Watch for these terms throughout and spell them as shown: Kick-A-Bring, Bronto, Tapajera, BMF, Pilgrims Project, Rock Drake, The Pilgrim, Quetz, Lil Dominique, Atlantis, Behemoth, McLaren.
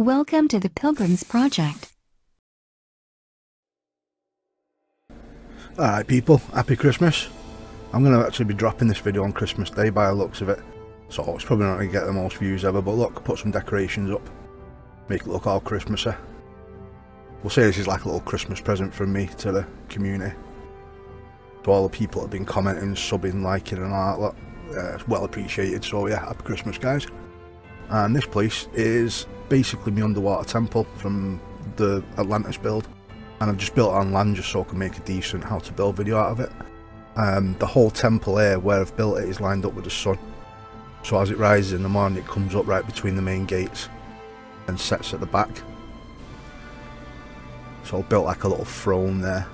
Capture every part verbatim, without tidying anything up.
Welcome to the Pilgrims Project. Alright people, happy Christmas. I'm going to actually be dropping this video on Christmas Day by the looks of it. So it's probably not going to get the most views ever, but look, put some decorations up. Make it look all Christmassy. We'll say this is like a little Christmas present from me to the community. To all the people that have been commenting, subbing, liking and all that. Uh, it's well appreciated, so yeah, happy Christmas guys. And this place is basically my underwater temple from the Atlantis build. And I've just built it on land just so I can make a decent how to build video out of it. Um, the whole temple here where I've built it is lined up with the sun. So as it rises in the morning it comes up right between the main gates and sets at the back. So I've built like a little throne there.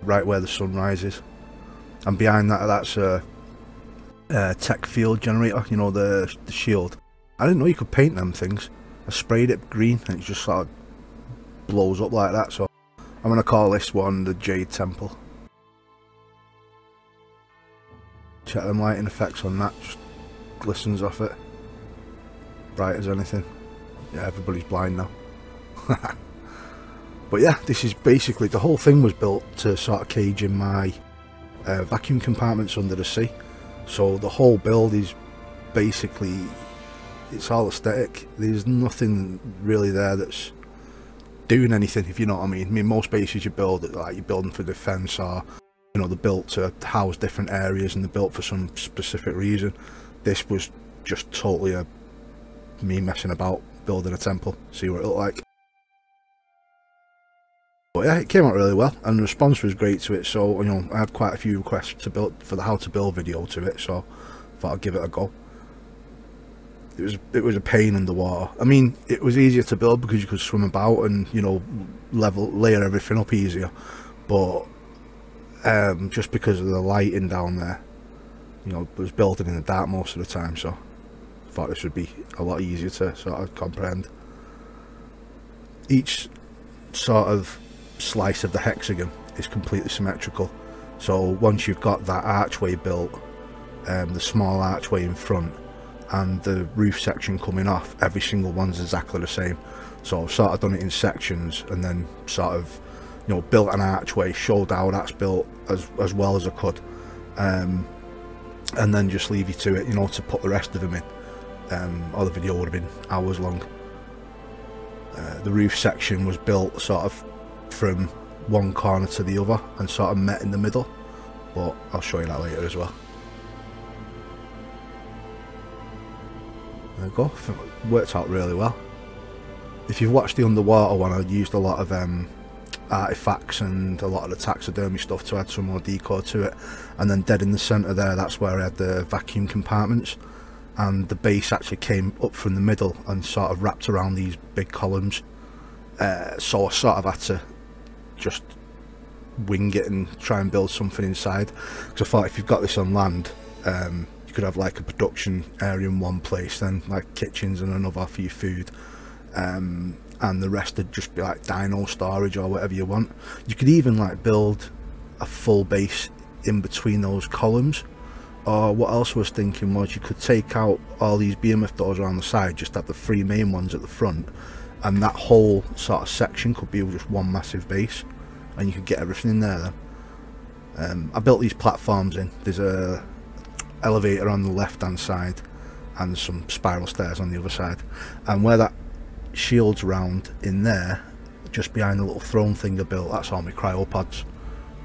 Right where the sun rises. And behind that, that's a, a tech field generator, you know, the, the shield. I didn't know you could paint them things. I sprayed it green and it just sort of blows up like that, so I'm going to call this one the Jade Temple. Check them lighting effects on that, just glistens off it. Bright as anything. Yeah, everybody's blind now. But yeah, this is basically, the whole thing was built to sort of cage in my uh, vacuum compartments under the sea. So the whole build is basically, it's all aesthetic. There's nothing really there that's doing anything, if you know what I mean. I mean, most bases you build, like you're building for defence, or, you know, they're built to house different areas and they're built for some specific reason. This was just totally a, me messing about, building a temple, see what it looked like. But yeah, it came out really well and the response was great to it, so, you know, I had quite a few requests to build for the how to build video to it, so I thought I'd give it a go. It was, it was a pain underwater. I mean, it was easier to build because you could swim about and, you know, level layer everything up easier, but um, just because of the lighting down there, you know, it was building in the dark most of the time, so I thought this would be a lot easier to sort of comprehend. Each sort of slice of the hexagon is completely symmetrical, so once you've got that archway built, um, the small archway in front, and the roof section coming off, every single one's exactly the same. So I've sort of done it in sections and then sort of, you know, built an archway, showed how that's built as, as well as I could, um, and then just leave you to it, you know, to put the rest of them in. Um, or the video would have been hours long. Uh, the roof section was built sort of from one corner to the other and sort of met in the middle, but I'll show you that later as well. There we go, it worked out really well. If you've watched the underwater one, I used a lot of um, artifacts and a lot of the taxidermy stuff to add some more decor to it, and then dead in the centre there, that's where I had the vacuum compartments, and the base actually came up from the middle and sort of wrapped around these big columns, uh, so I sort of had to just wing it and try and build something inside, because I thought if you've got this on land, um, could have like a production area in one place, then like kitchens in another for your food, um, and the rest would just be like dino storage or whatever you want. You could even like build a full base in between those columns, or what else I was thinking was you could take out all these B M F doors around the side, just have the three main ones at the front, and that whole sort of section could be just one massive base and you could get everything in there then. Um, I built these platforms in, there's a elevator on the left hand side and some spiral stairs on the other side, and where that shield's round in there, just behind the little throne thing I built, that's all my cryopods,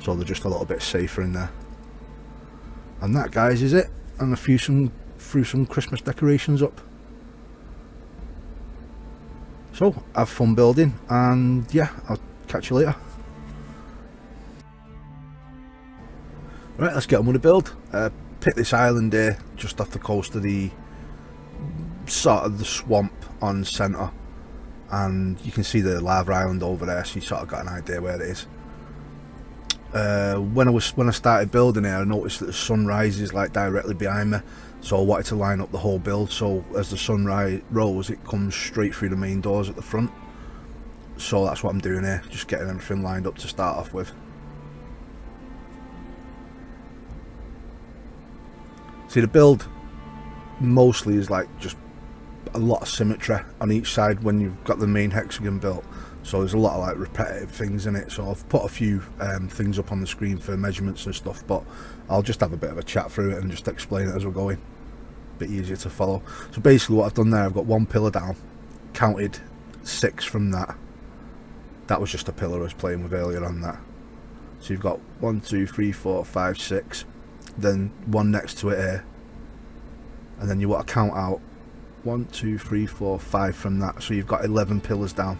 so they're just a little bit safer in there. And that guys is it, and I threw some, threw some Christmas decorations up. So have fun building and yeah, I'll catch you later. Right, let's get on with the build. Uh, picked this island here just off the coast of the sort of the swamp on centre, and you can see the lava island over there, so you sort of got an idea where it is. Uh, when I was when I started building here, I noticed that the sun rises like directly behind me, so I wanted to line up the whole build, so as the sun ri rose it comes straight through the main doors at the front, so that's what I'm doing here, just getting everything lined up to start off with. See, the build mostly is like just a lot of symmetry on each side when you've got the main hexagon built, so there's a lot of like repetitive things in it. So I've put a few um, things up on the screen for measurements and stuff, but I'll just have a bit of a chat through it and just explain it as we're going, a bit easier to follow. So basically what I've done there, I've got one pillar down, counted six from that. That was just a pillar I was playing with earlier on that. So you've got one, two, three, four, five, six, then one next to it here, and then you want to count out one, two, three, four, five from that. So you've got eleven pillars down.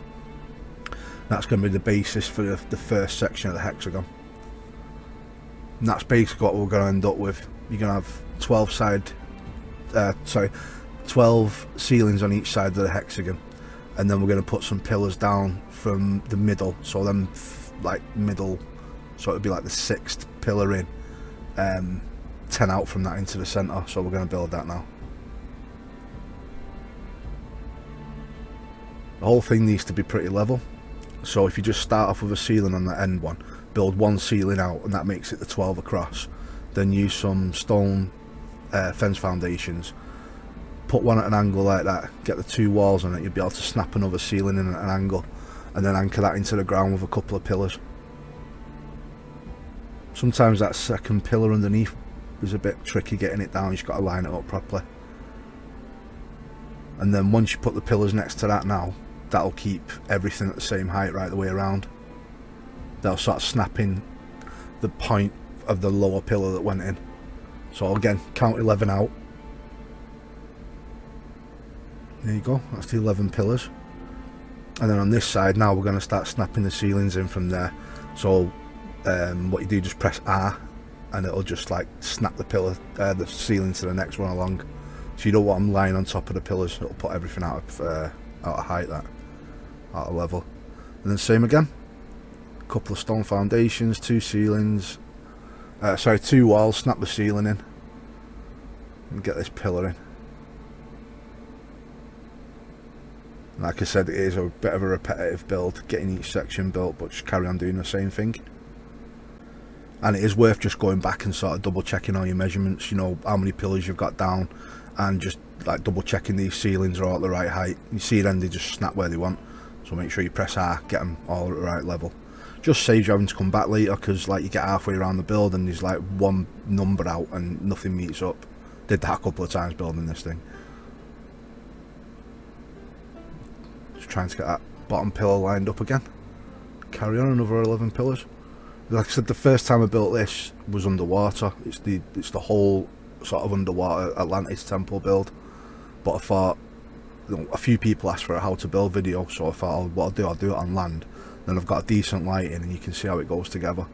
That's going to be the basis for the first section of the hexagon. And that's basically what we're going to end up with. You're going to have twelve side, uh, sorry, twelve ceilings on each side of the hexagon, and then we're going to put some pillars down from the middle. So then, like middle, so it'd be like the sixth pillar in, um, ten out from that into the centre. So we're going to build that now. The whole thing needs to be pretty level, so if you just start off with a ceiling on that end one, build one ceiling out, and that makes it the twelve across. Then use some stone uh, fence foundations, put one at an angle like that, get the two walls on it, you'll be able to snap another ceiling in at an angle, and then anchor that into the ground with a couple of pillars. Sometimes that second pillar underneath is a bit tricky getting it down, you've got to line it up properly. And then once you put the pillars next to that now, that'll keep everything at the same height right the way around. They'll start snapping the point of the lower pillar that went in. So again, count eleven out. There you go, that's the eleven pillars. And then on this side now, we're going to start snapping the ceilings in from there. So um, what you do, just press R and it'll just like snap the pillar, uh, the ceiling to the next one along. So you don't want them lying on top of the pillars, it'll put everything out of, uh, out of height, that, out of level. And then same again, a couple of stone foundations, two ceilings, uh, sorry, two walls, snap the ceiling in and get this pillar in. And like I said, it is a bit of a repetitive build, getting each section built, but just carry on doing the same thing. And it is worth just going back and sort of double checking all your measurements, you know, how many pillars you've got down, and just like double checking these ceilings are all at the right height. You see then they just snap where they want, so make sure you press R, get them all at the right level. Just saves you having to come back later, because like you get halfway around the build and there's like one number out and nothing meets up. Did that a couple of times building this thing. Just trying to get that bottom pillar lined up again. Carry on, another eleven pillars. Like I said, the first time I built this was underwater. It's the it's the whole sort of underwater Atlantis temple build, but I thought, you know, a few people asked for a how to build video, so I thought, oh, what I'll do, I'll do it on land. Then I've got a decent lighting and you can see how it goes together.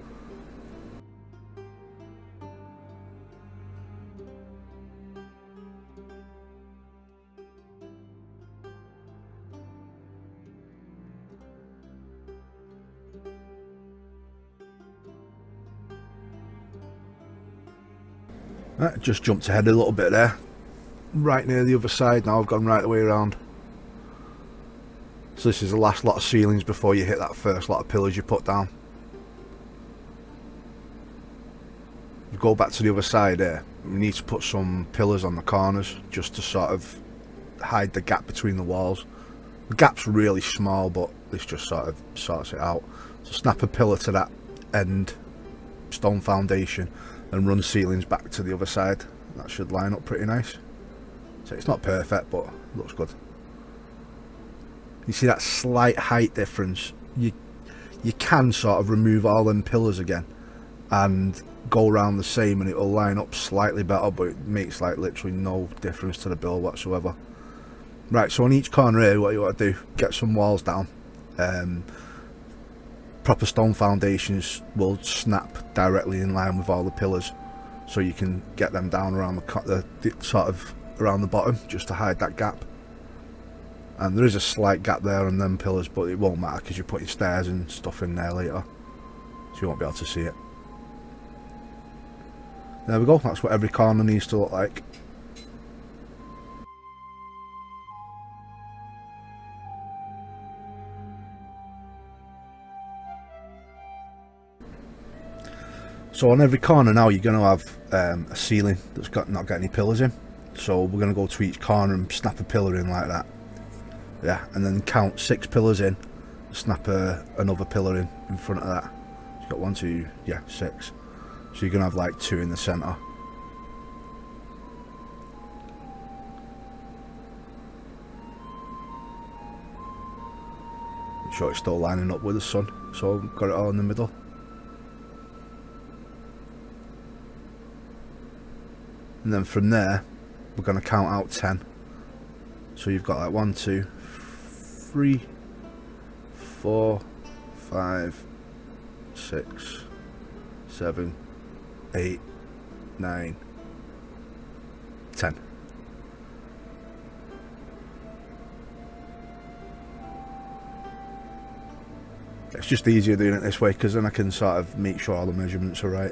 Right, just jumped ahead a little bit there, right near the other side now. I've gone right the way around, so this is the last lot of ceilings before you hit that first lot of pillars you put down. You go back to the other side there, we need to put some pillars on the corners just to sort of hide the gap between the walls. The gap's really small, but this just sort of sorts it out. So snap a pillar to that end stone foundation and run ceilings back to the other side. That should line up pretty nice. So it's not perfect, but it looks good. You see that slight height difference? You you can sort of remove all them pillars again and go around the same and it'll line up slightly better, but it makes like literally no difference to the build whatsoever. Right, so on each corner here, what you want to do, get some walls down. Um, proper stone foundations will snap directly in line with all the pillars, so you can get them down around the, the, the sort of around the bottom just to hide that gap. And there is a slight gap there on them pillars, but it won't matter because you're putting stairs and stuff in there later, so you won't be able to see it. There we go, that's what every corner needs to look like. So on every corner now, you're going to have um, a ceiling that's got not got any pillars in. So we're going to go to each corner and snap a pillar in like that. Yeah, and then count six pillars in, snap a, another pillar in in front of that. It's got one, two, yeah, six. So you're going to have like two in the centre. I'm sure it's still lining up with the sun, so I've got it all in the middle. And then from there, we're going to count out ten. So you've got like one, two, three, four, five, six, seven, eight, nine, ten. It's just easier doing it this way, because then I can sort of make sure all the measurements are right.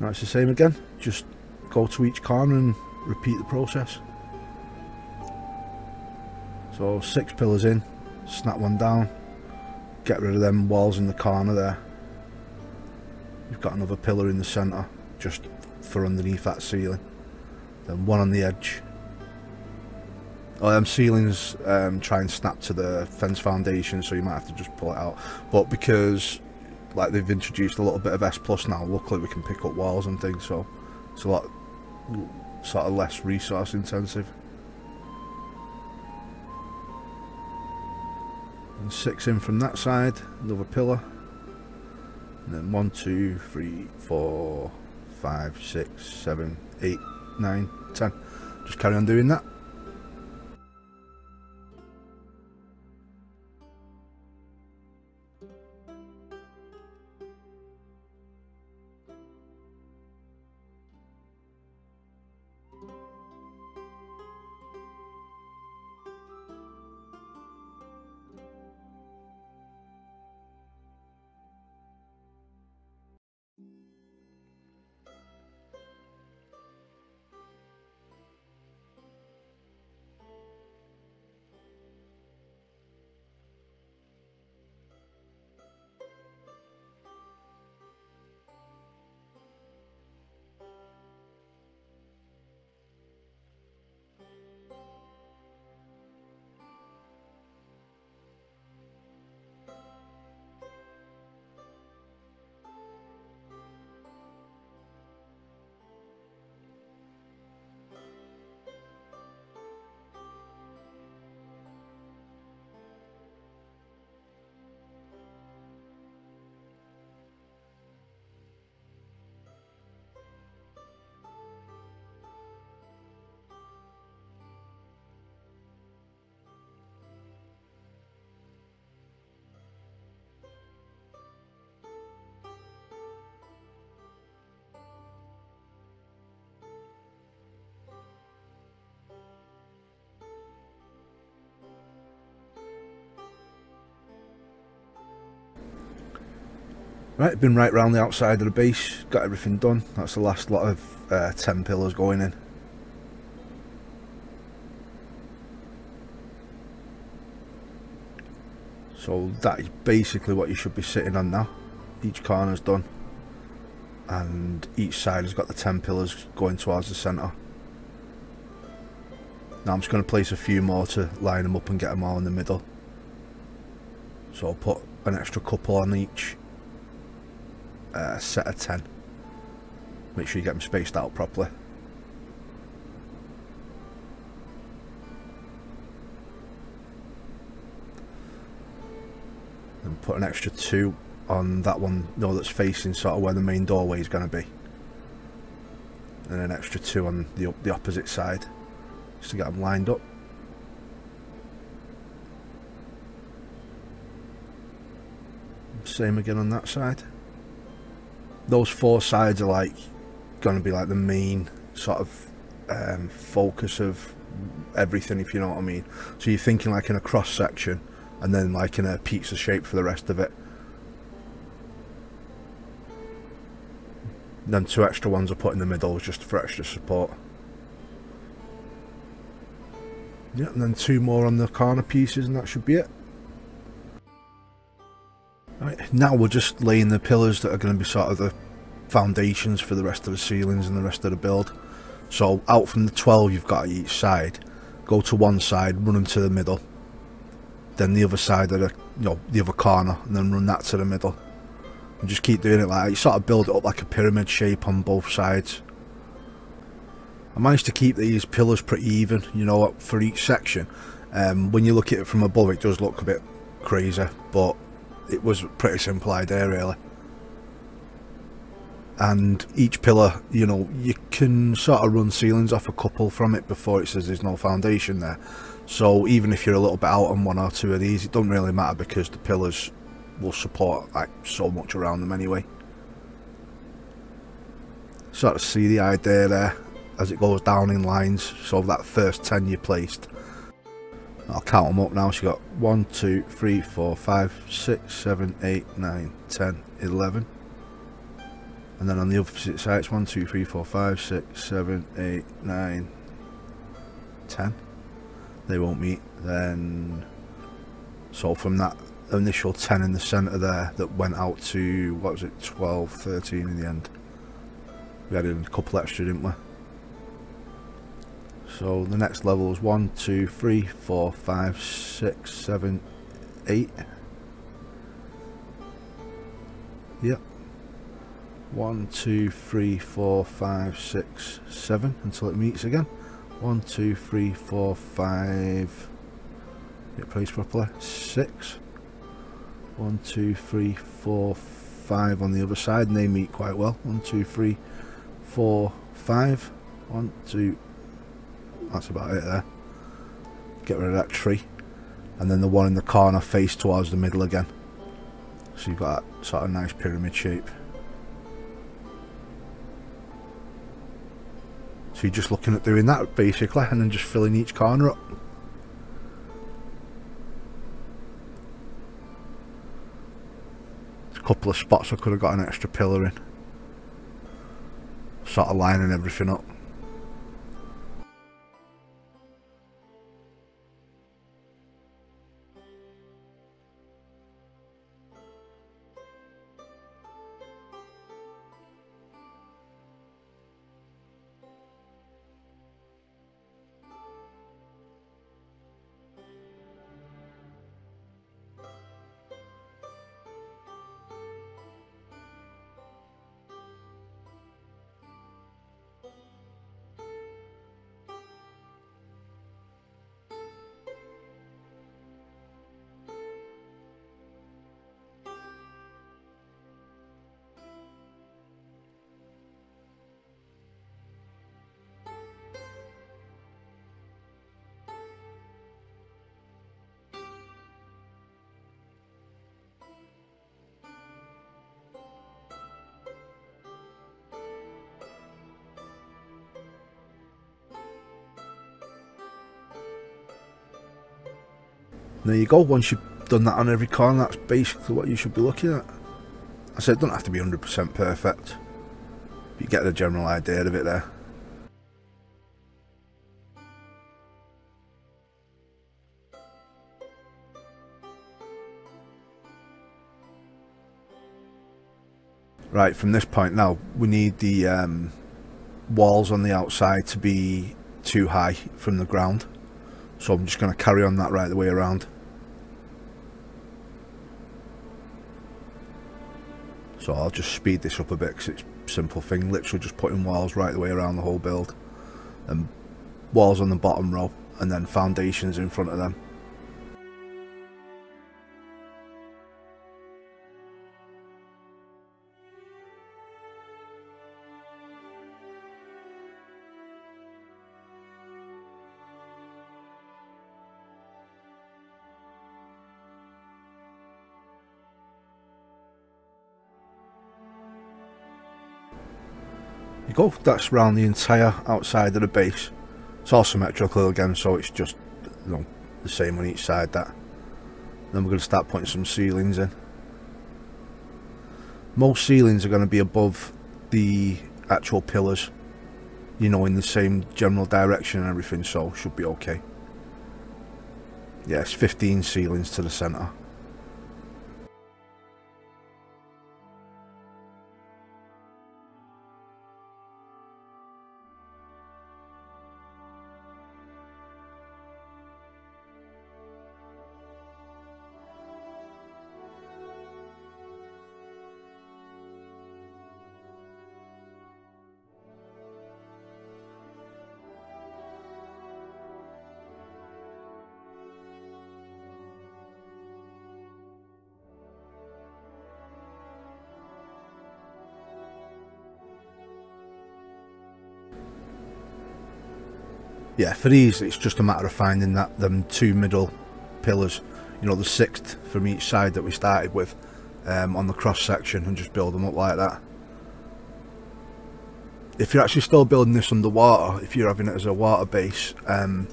Now it's the same again, just go to each corner and repeat the process. So six pillars in, snap one down, get rid of them walls in the corner there. You've got another pillar in the centre, just for underneath that ceiling. Then one on the edge. Oh, them ceilings um, try and snap to the fence foundation, so you might have to just pull it out. But because like they've introduced a little bit of S plus now, luckily we can pick up walls and things, so it's a lot sort of less resource intensive. And six in from that side, another pillar, and then one, two, three, four, five, six, seven, eight, nine, ten. Just carry on doing that. Right, been right round the outside of the base, got everything done. That's the last lot of uh, ten pillars going in. So that is basically what you should be sitting on now. Each corner's done, and each side has got the ten pillars going towards the centre. Now I'm just going to place a few more to line them up and get them all in the middle. So I'll put an extra couple on each Uh, set of ten. Make sure you get them spaced out properly. And put an extra two on that one, no, that's facing sort of where the main doorway is going to be. And an extra two on the, the opposite side, just to get them lined up. Same again on that side. Those four sides are like going to be like the main sort of um, focus of everything, if you know what I mean. So you're thinking like in a cross section and then like in a pizza shape for the rest of it. Then two extra ones are put in the middle just for extra support. Yeah, and then two more on the corner pieces and that should be it. Right, now we're just laying the pillars that are going to be sort of the foundations for the rest of the ceilings and the rest of the build. So out from the twelve you've got each side, go to one side, run into the middle, then the other side of the, you know, the other corner, and then run that to the middle. And just keep doing it like that. You sort of build it up like a pyramid shape on both sides. I managed to keep these pillars pretty even, you know, for each section. Um, when you look at it from above, it does look a bit crazy, but it was a pretty simple idea, really. And each pillar, you know, you can sort of run ceilings off a couple from it before it says there's no foundation there. So even if you're a little bit out on one or two of these, it doesn't really matter because the pillars will support like so much around them anyway. Sort of see the idea there as it goes down in lines. So that first ten you placed, I'll count them up now. So you got one, two, three, four, five, six, seven, eight, nine, ten, eleven. And then on the opposite side it's one, two, three, four, five, six, seven, eight, nine, ten. They won't meet then. So from that initial ten in the centre there that went out to, what was it, twelve, thirteen in the end. We added a couple extra, didn't we? So the next level is one, two, three, four, five, six, seven, eight. Yep. one, two, three, four, five, six, seven until it meets again. one, two, three, four, five. Get placed properly. six. one, two, three, four, five on the other side, and they meet quite well. one, two, three, four, five. one, two. That's about it there. Get rid of that tree. And then the one in the corner faced towards the middle again. So you've got that sort of nice pyramid shape. So you're just looking at doing that basically, and then just filling each corner up. There's a couple of spots I could have got an extra pillar in. Sort of lining everything up. There you go, once you've done that on every corner, that's basically what you should be looking at. I said it doesn't have to be one hundred percent perfect, but you get the general idea of it there. Right, from this point now, we need the um, walls on the outside to be too high from the ground. So I'm just going to carry on that right the way around. So I'll just speed this up a bit because it's a simple thing, literally just putting walls right the way around the whole build. And walls on the bottom row and then foundations in front of them. Go, that's round the entire outside of the base. It's all symmetrical again, so it's just, you know, the same on each side. That then we're going to start putting some ceilings in. Most ceilings are going to be above the actual pillars, you know, in the same general direction and everything, so should be okay. Yes, yeah, fifteen ceilings to the centre. Yeah, for these, it's just a matter of finding that them two middle pillars, you know, the sixth from each side that we started with, um, on the cross section, and just build them up like that. If you're actually still building this underwater, if you're having it as a water base, um,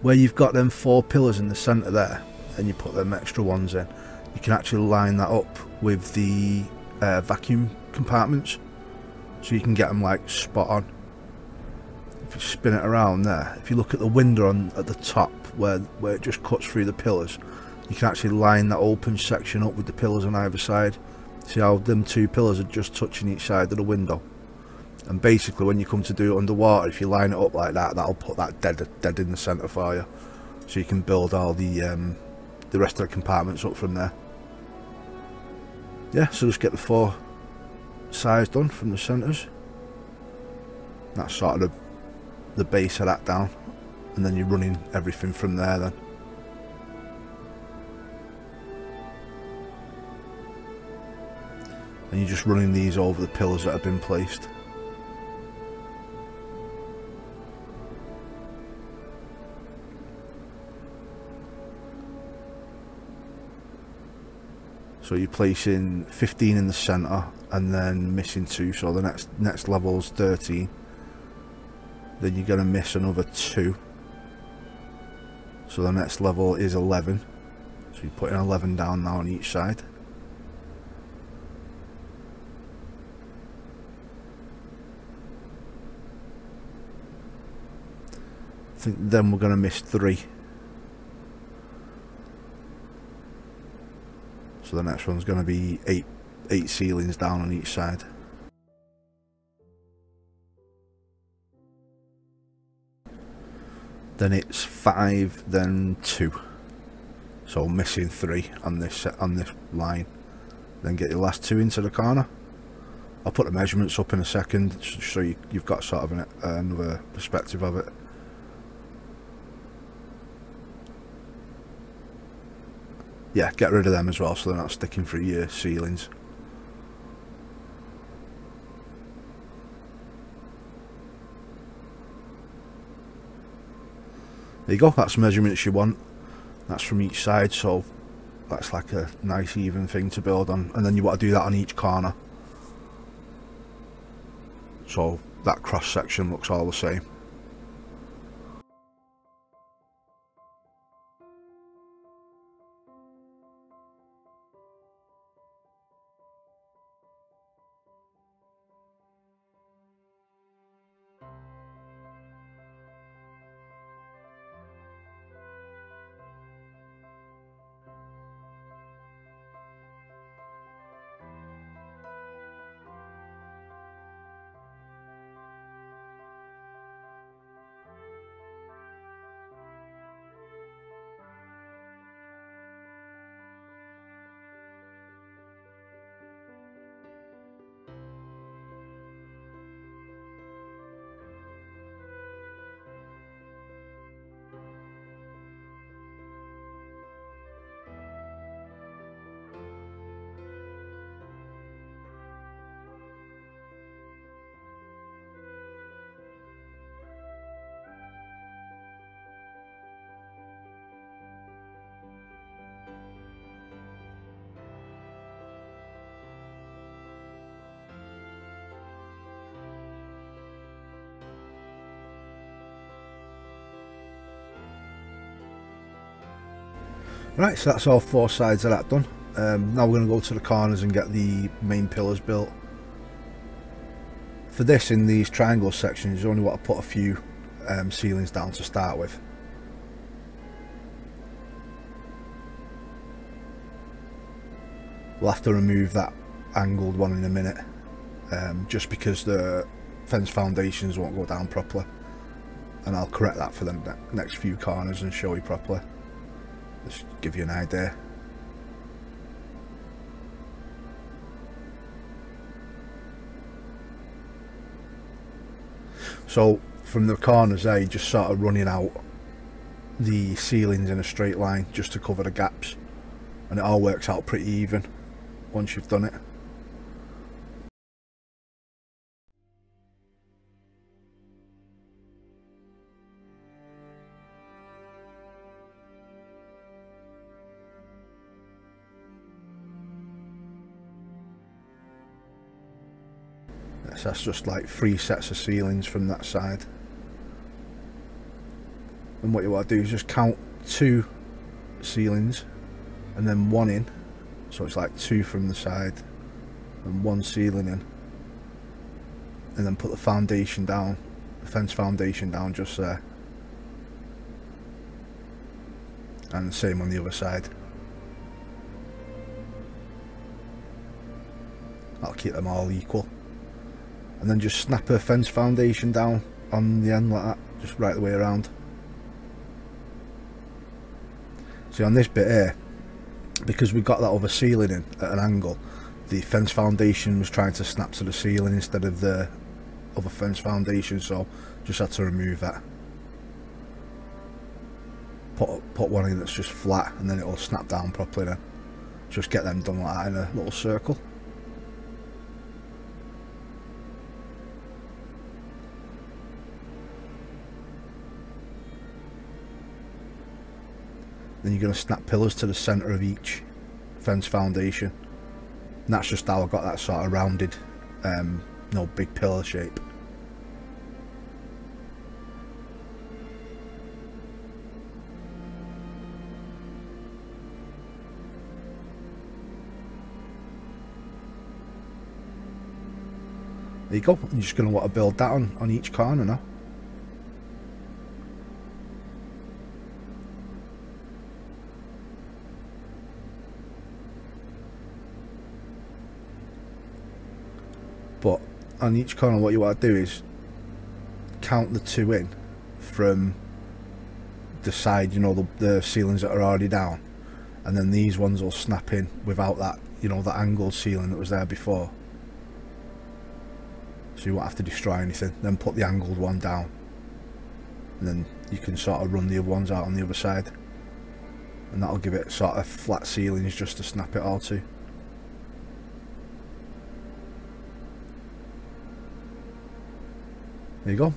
where you've got them four pillars in the centre there, and you put them extra ones in, you can actually line that up with the uh, vacuum compartments, so you can get them like spot on. If you spin it around there, if you look at the window on at the top where where it just cuts through the pillars, you can actually line that open section up with the pillars on either side. See how them two pillars are just touching each side of the window, and basically when you come to do it underwater, if you line it up like that, that'll put that dead dead in the centre for you, so you can build all the um, the rest of the compartments up from there. Yeah, so just get the four sides done from the centres. That's sort of the the base of that down, and then you're running everything from there then. And you're just running these over the pillars that have been placed. So you're placing fifteen in the centre and then missing two, so the next next level's thirteen. Then you're going to miss another two, so the next level is eleven, so you're putting eleven down now on each side. I think then we're going to miss three, so the next one's going to be eight, eight ceilings down on each side. Then it's five, then two, so missing three on this on this line. Then get your last two into the corner. I'll put the measurements up in a second, so you, you've got sort of an, another perspective of it. Yeah, get rid of them as well, so they're not sticking through your ceilings. There you go, that's the measurements you want. That's from each side, so that's like a nice even thing to build on. And then you want to do that on each corner, so that cross section looks all the same. Right, so that's all four sides of that done. Um, now we're going to go to the corners and get the main pillars built. For this, in these triangle sections, you only want to put a few um, ceilings down to start with. We'll have to remove that angled one in a minute, um, just because the fence foundations won't go down properly, and I'll correct that for the ne next few corners and show you properly. Just give you an idea. So from the corners there, you're just sort of running out the ceilings in a straight line just to cover the gaps, and it all works out pretty even once you've done it. So that's just like three sets of ceilings from that side. And what you want to do is just count two ceilings and then one in, so it's like two from the side and one ceiling in, and then put the foundation down, the fence foundation down just there, and the same on the other side. I'll keep them all equal. And then just snap a fence foundation down on the end like that, just right the way around. See, on this bit here, because we got that other ceiling in at an angle, the fence foundation was trying to snap to the ceiling instead of the other fence foundation, so just had to remove that. Put, put one in that's just flat, and then it'll snap down properly then. Just get them done like that in a little circle. Then you're going to snap pillars to the centre of each fence foundation, and that's just how I got that sort of rounded, um, no big pillar shape. There you go. You're just going to want to build that on, on each corner now. But on each corner, what you want to do is count the two in from the side, you know, the, the ceilings that are already down, and then these ones will snap in without that, you know, that angled ceiling that was there before. So you won't have to destroy anything. Then put the angled one down, and then you can sort of run the other ones out on the other side, and that'll give it sort of flat ceilings just to snap it all to. There you go.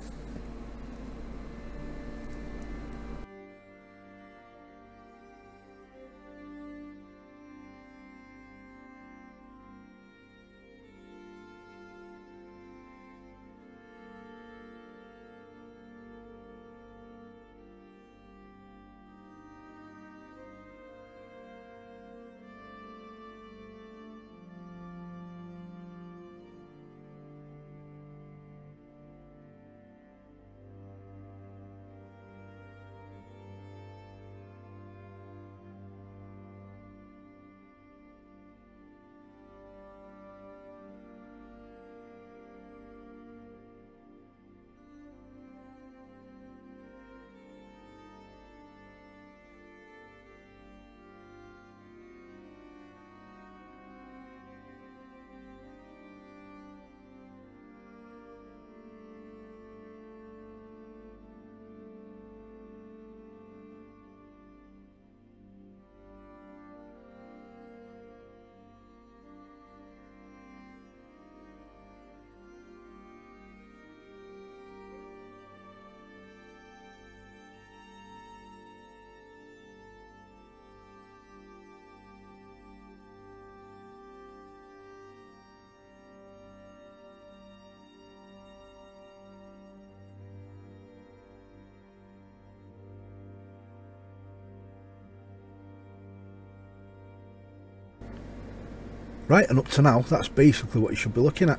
Right, and up to now, that's basically what you should be looking at.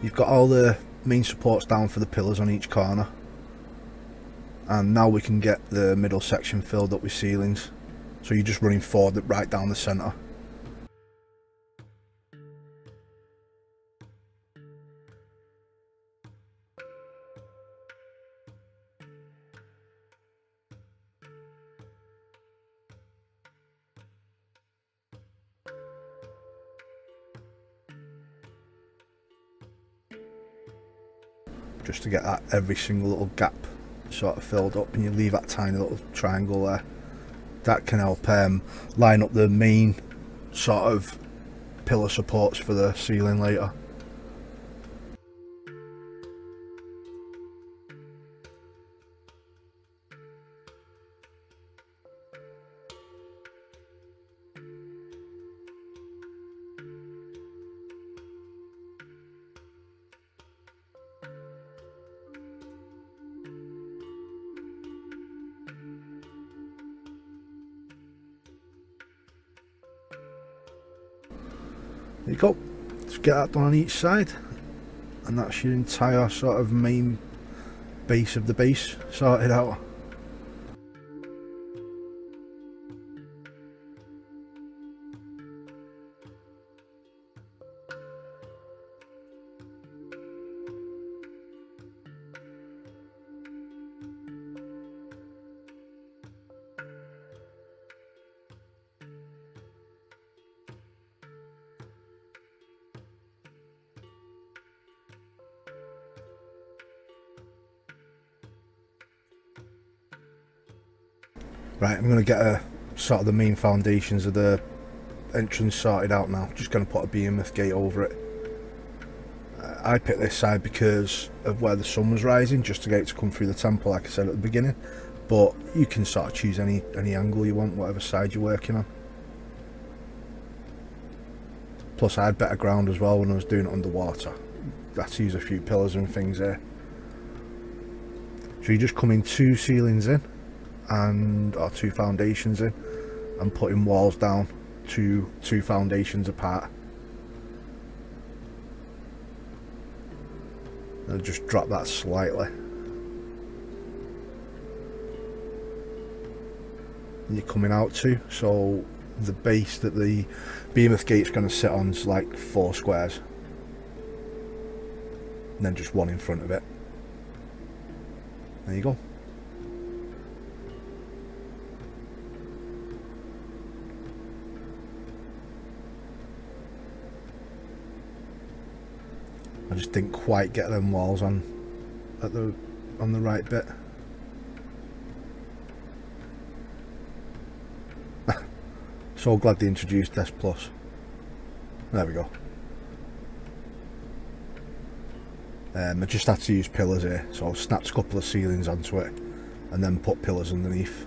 You've got all the main supports down for the pillars on each corner, and now we can get the middle section filled up with ceilings. So you're just running forward right down the centre. just to get that every single little gap sort of filled up, and you leave that tiny little triangle there. That can help um, line up the main sort of pillar supports for the ceiling later. There you go, just get that done on each side, and that's your entire sort of main base of the base sorted out. Right, I'm going to get a, sort of the main foundations of the entrance sorted out now. Just going to put a Behemoth gate over it. Uh, I picked this side because of where the sun was rising, just to get it to come through the temple, like I said at the beginning. But you can sort of choose any, any angle you want, whatever side you're working on. Plus I had better ground as well when I was doing it underwater. I had to use a few pillars and things there. So you just come in two ceilings in. And or two foundations in, and putting walls down two two foundations apart. I'll just drop that slightly. And you're coming out to, so the base that the Behemoth gate's going to sit on is like four squares, and then just one in front of it. There you go. I just didn't quite get them walls on at the on the right bit. So glad they introduced this plus. There we go. Um, I just had to use pillars here, so I snapped a couple of ceilings onto it and then put pillars underneath.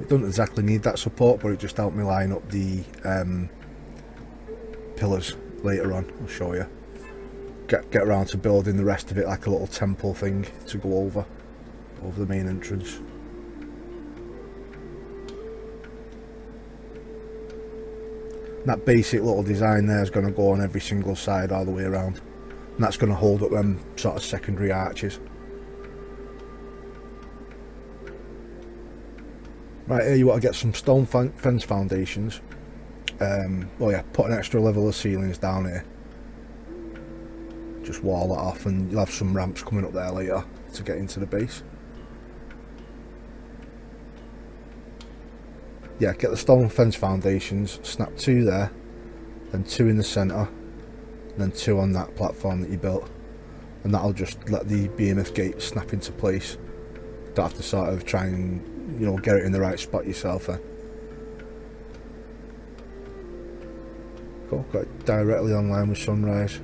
It doesn't exactly need that support, but it just helped me line up the um, pillars later on. I'll show you. Get get around to building the rest of it like a little temple thing to go over over the main entrance. And that basic little design there is going to go on every single side all the way around, and that's going to hold up them sort of secondary arches. Right here you want to get some stone fence foundations. Um, well yeah, put an extra level of ceilings down here, just wall that off, and you'll have some ramps coming up there later to get into the base. Yeah, get the stone fence foundations, snap two there, then two in the centre, and then two on that platform that you built, and that'll just let the B M F gate snap into place. Don't have to sort of try and, you know, get it in the right spot yourself then. Got it directly on line with sunrise.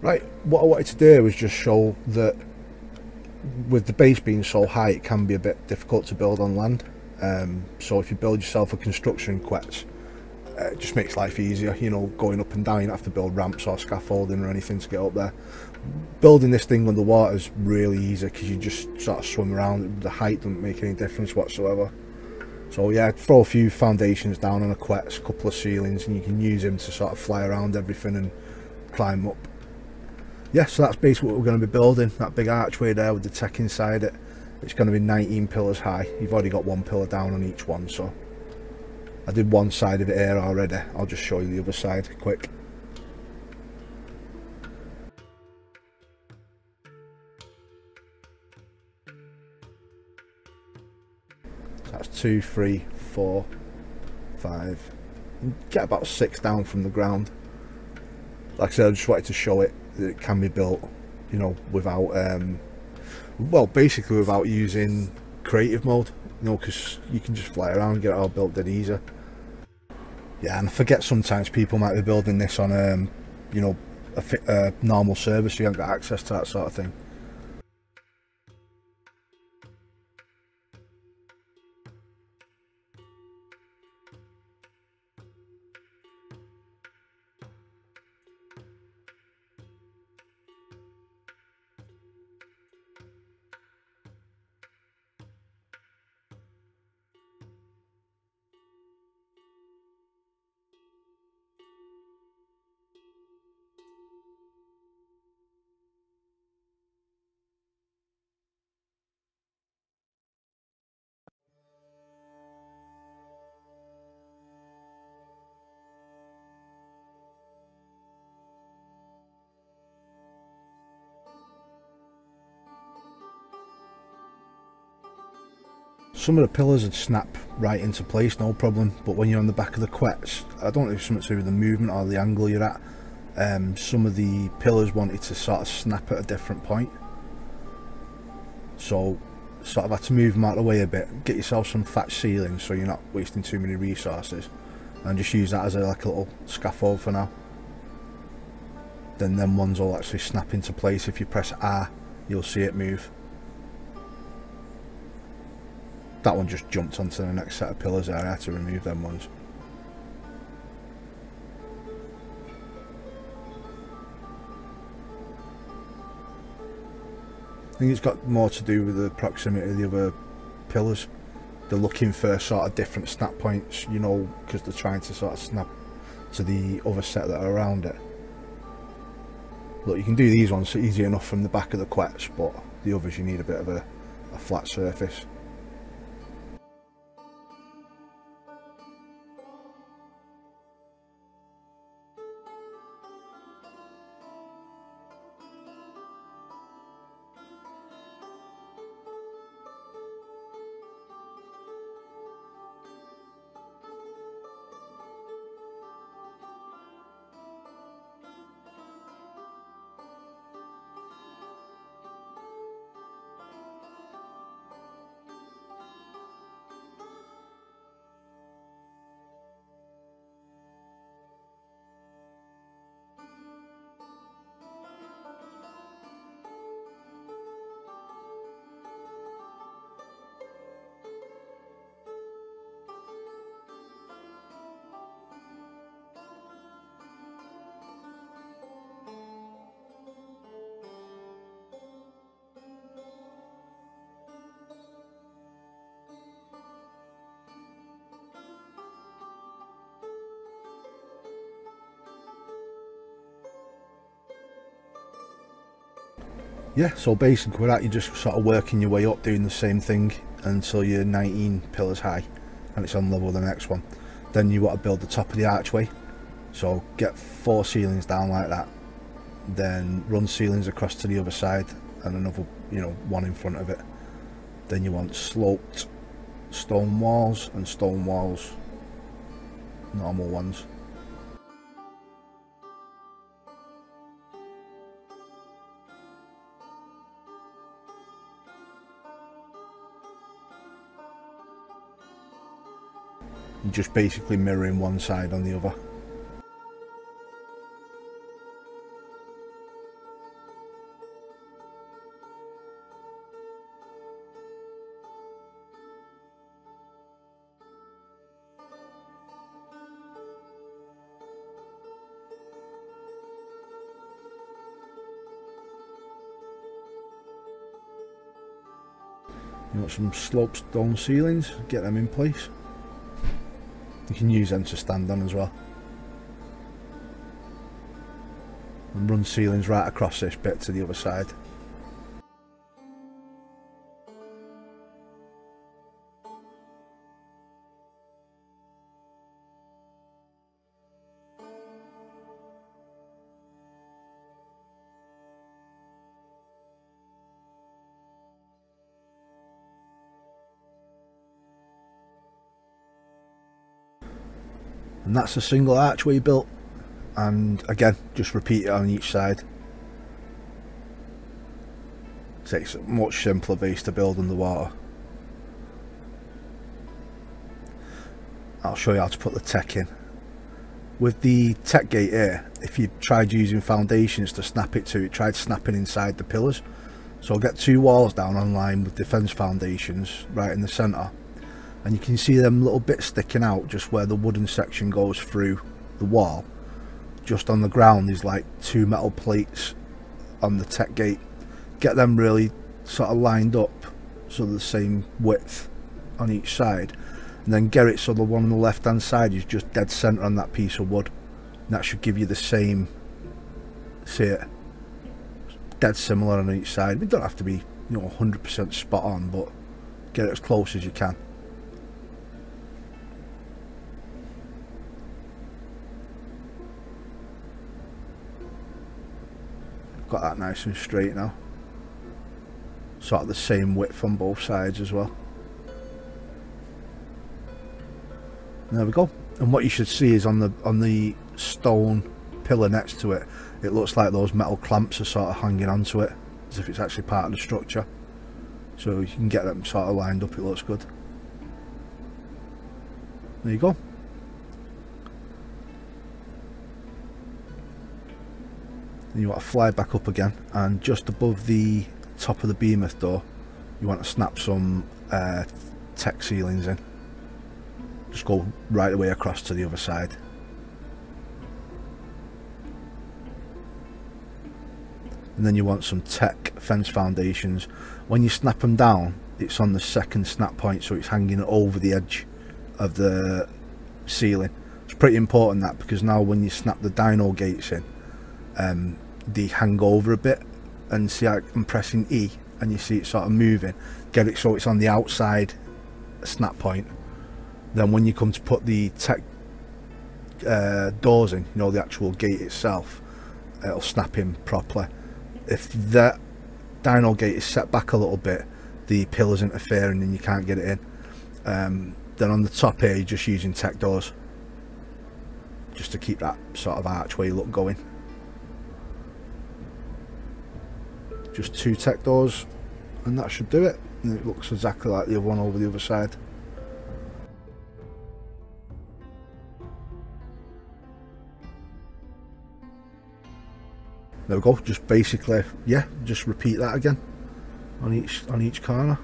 Right, what I wanted to do was just show that with the base being so high, it can be a bit difficult to build on land. Um, so if you build yourself a construction Quetz, uh, it just makes life easier, you know, going up and down. You don't have to build ramps or scaffolding or anything to get up there. Building this thing underwater is really easy because you just sort of swim around. The height doesn't make any difference whatsoever. So yeah, throw a few foundations down on a Quetz, a couple of ceilings, and you can use them to sort of fly around everything and climb up. Yeah, so that's basically what we're going to be building, that big archway there with the tech inside it. It's going to be nineteen pillars high. You've already got one pillar down on each one, so I did one side of it here already. I'll just show you the other side quick. So that's two, three, four, five. You get about six down from the ground. Like I said, I just wanted to show it that it can be built, you know, without, um, well, basically without using creative mode. You know, because you can just fly around and get it all built dead easy. Yeah, and I forget sometimes people might be building this on, um, you know, a fi uh, normal server, so you haven't got access to that sort of thing. Some of the pillars would snap right into place, no problem, but when you're on the back of the Quetz, I don't know if it's something to do with the movement or the angle you're at, um, some of the pillars wanted to sort of snap at a different point. So, sort of had to move them out of the way a bit, get yourself some thatch ceiling so you're not wasting too many resources, and just use that as a, like a little scaffold for now. Then them ones will actually snap into place. If you press R, you'll see it move. That one just jumped onto the next set of pillars there. I had to remove them ones. I think it's got more to do with the proximity of the other pillars. They're looking for sort of different snap points, you know, because they're trying to sort of snap to the other set that are around it. Look, you can do these ones easy enough from the back of the Quetz, but the others you need a bit of a, a flat surface. Yeah, so basically with that you're just sort of working your way up, doing the same thing until you're nineteen pillars high and it's on level with the next one. Then you want to build the top of the archway, so get four ceilings down like that, then run ceilings across to the other side and another, you know, one in front of it. Then you want sloped stone walls and stone walls, normal ones. Just basically mirroring one side on the other. You want some sloped stone ceilings, get them in place. You can use them to stand on as well. And run ceilings right across this bit to the other side. And that's a single archway built, and again just repeat it on each side. It's a much simpler base to build in the water. I'll show you how to put the tech in. With the tech gate here, if you tried using foundations to snap it to, it tried snapping inside the pillars. So I'll get two walls down on line with defence foundations right in the centre, and you can see them little bits sticking out just where the wooden section goes through the wall. Just on the ground is like two metal plates on the tech gate. Get them really sort of lined up so they're the same width on each side, and then get it so the one on the left hand side is just dead centre on that piece of wood, and that should give you the same. See it? Dead similar on each side. We don't have to be, you know, one hundred percent spot on, but get it as close as you can. Got that nice and straight now, sort of the same width on both sides as well. There we go. And what you should see is on the on the stone pillar next to it, it looks like those metal clamps are sort of hanging onto it as if it's actually part of the structure, so you can get them sort of lined up. It looks good. There you go. And you want to fly back up again, and just above the top of the Behemoth door you want to snap some uh, tech ceilings in. Just go right away across to the other side. And then you want some tech fence foundations. When you snap them down, it's on the second snap point, so it's hanging over the edge of the ceiling. It's pretty important, that, because now when you snap the dino gates in, Um, they hang over a bit, and see how I'm pressing E and you see it sort of moving. Get it so it's on the outside snap point. Then when you come to put the tech uh, doors in, you know, the actual gate itself, it'll snap in properly. If that dino gate is set back a little bit, the pillars interfere and then you can't get it in. Um, then on the top here you're just using tech doors just to keep that sort of archway look going. Just two tech doors, and that should do it. And it looks exactly like the other one over the other side. There we go. Just basically, yeah, just repeat that again on each on each corner.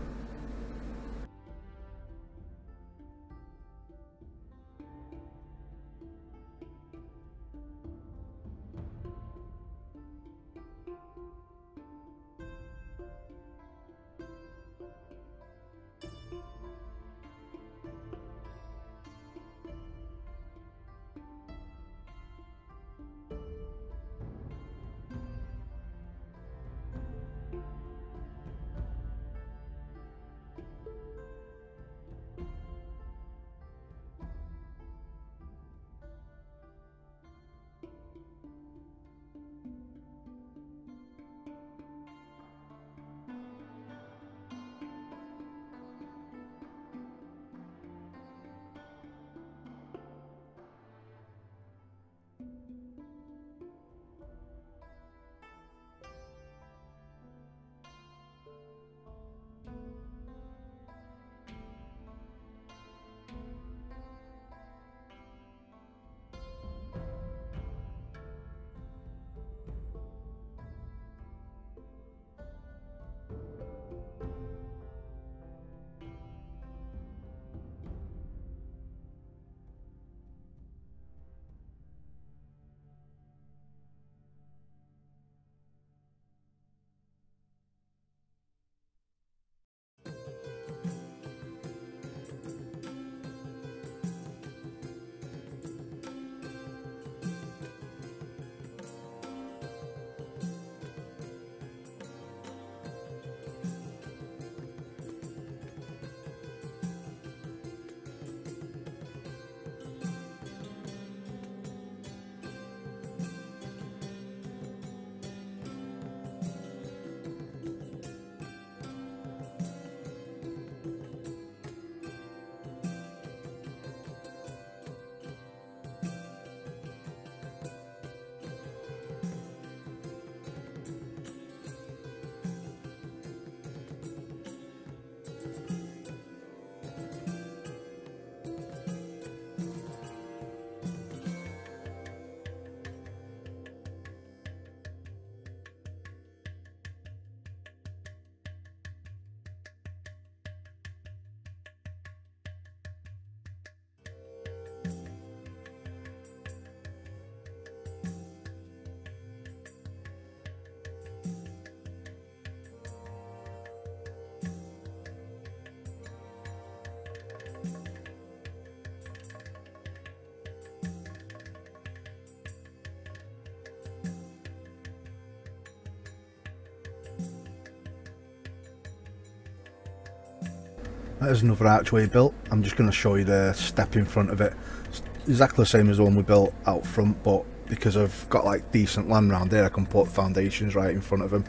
That is another archway built. I'm just going to show you the step in front of it. It's exactly the same as the one we built out front, but because I've got like decent land around here, I can put foundations right in front of them.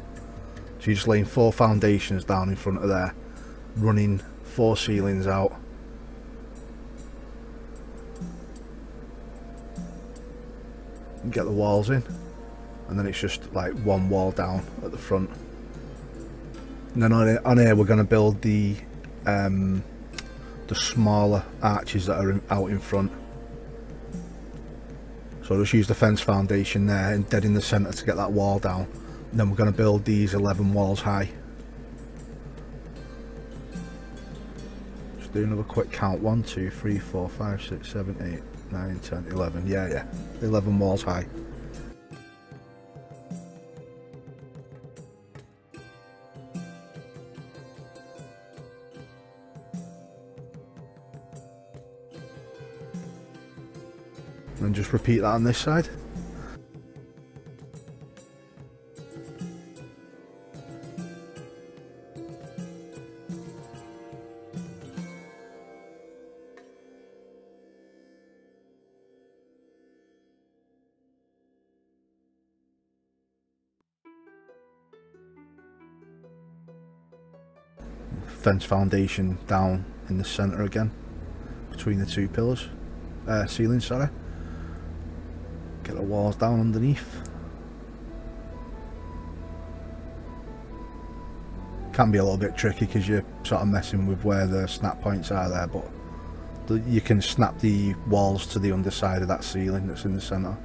So you're just laying four foundations down in front of there, running four ceilings out. And get the walls in, and then it's just like one wall down at the front. And then on here, on here we're going to build the um, the smaller arches that are in, out in front. So I'll just use the fence foundation there and dead in the centre to get that wall down. And then we're going to build these eleven walls high. Just do another quick count. one, two, three, four, five, six, seven, eight, nine, ten, eleven. Yeah, yeah. eleven walls high. And just repeat that on this side. Fence foundation down in the centre again, between the two pillars, uh, ceilings, sorry. Get the walls down underneath. Can be a little bit tricky because you're sort of messing with where the snap points are there, but the, you can snap the walls to the underside of that ceiling that's in the centre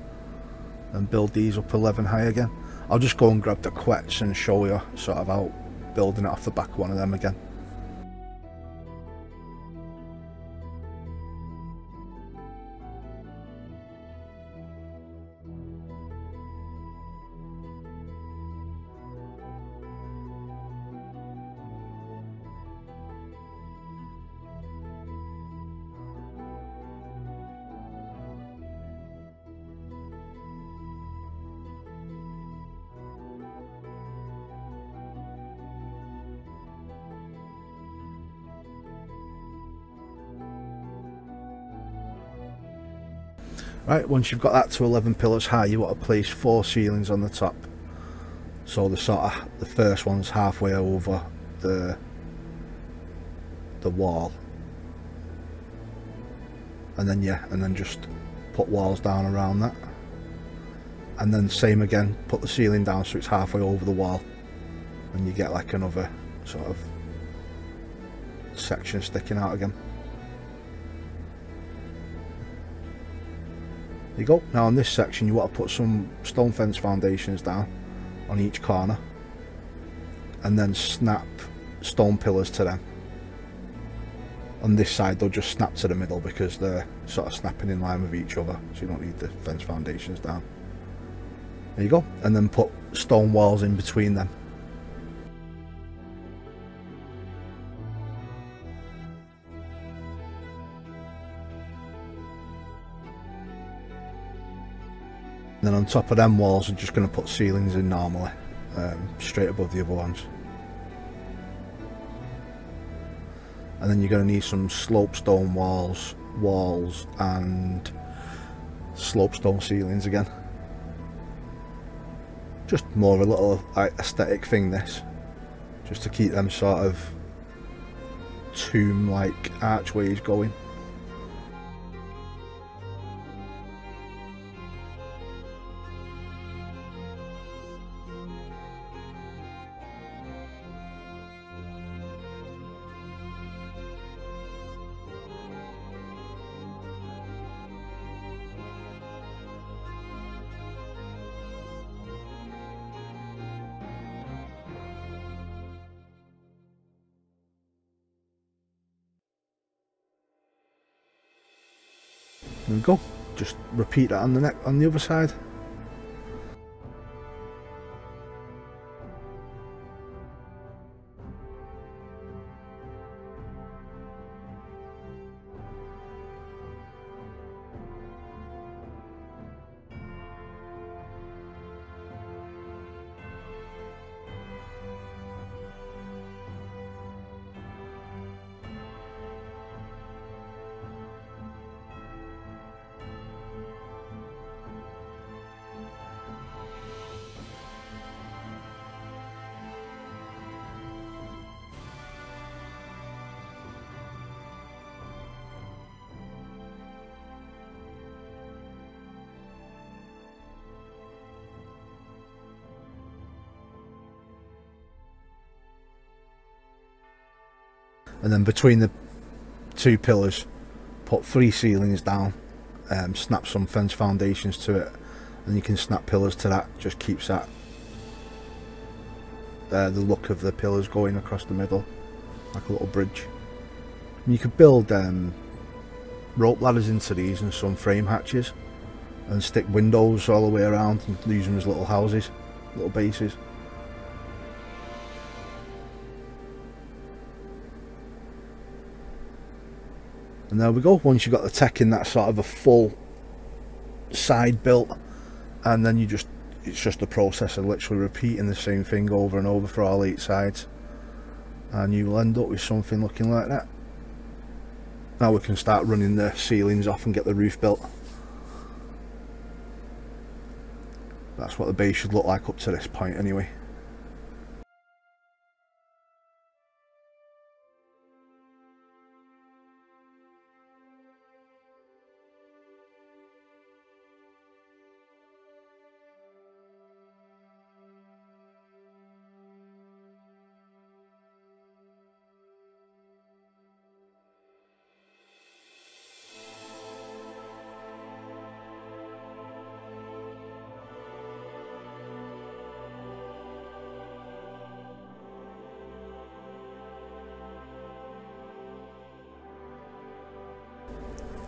and build these up eleven high again. I'll just go and grab the Quetz and show you sort of out building it off the back of one of them again. Right, once you've got that to eleven pillars high, you want to place four ceilings on the top. So the sort of the first one's halfway over the the wall, and then yeah, and then just put walls down around that, and then same again, put the ceiling down so it's halfway over the wall, and you get like another sort of section sticking out again. There you go. Now in this section you want to put some stone fence foundations down on each corner and then snap stone pillars to them. On this side they'll just snap to the middle because they're sort of snapping in line with each other, so you don't need the fence foundations down. There you go, and then put stone walls in between them. And then on top of them walls, I'm just going to put ceilings in normally, um, straight above the other ones. And then you're going to need some slope stone walls, walls and slope stone ceilings again. Just more of a little like, aesthetic thing this, just to keep them sort of tomb-like archways going. There we go, just repeat that on the neck on the other side. and then between the two pillars put three ceilings down, um, snap some fence foundations to it, and you can snap pillars to that. Just keeps that uh, the look of the pillars going across the middle like a little bridge. And you could build um, rope ladders into these and some frame hatches and stick windows all the way around and use them as little houses, little bases. And there we go. Once you've got the tech in, that sort of a full side built, and then you just, it's just a process of literally repeating the same thing over and over for all eight sides, and you'll end up with something looking like that. Now we can start running the ceilings off and get the roof built. That's what the base should look like up to this point anyway.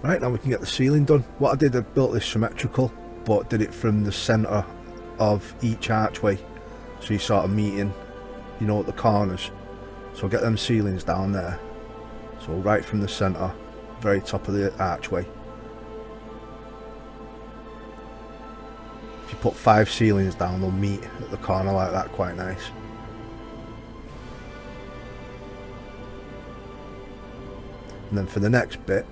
Right, now we can get the ceiling done. What I did, I built this symmetrical, but did it from the centre of each archway, so you sort of meeting, you know, at the corners. So get them ceilings down there, so right from the centre, very top of the archway. If you put five ceilings down, they'll meet at the corner like that, quite nice. And then for the next bit,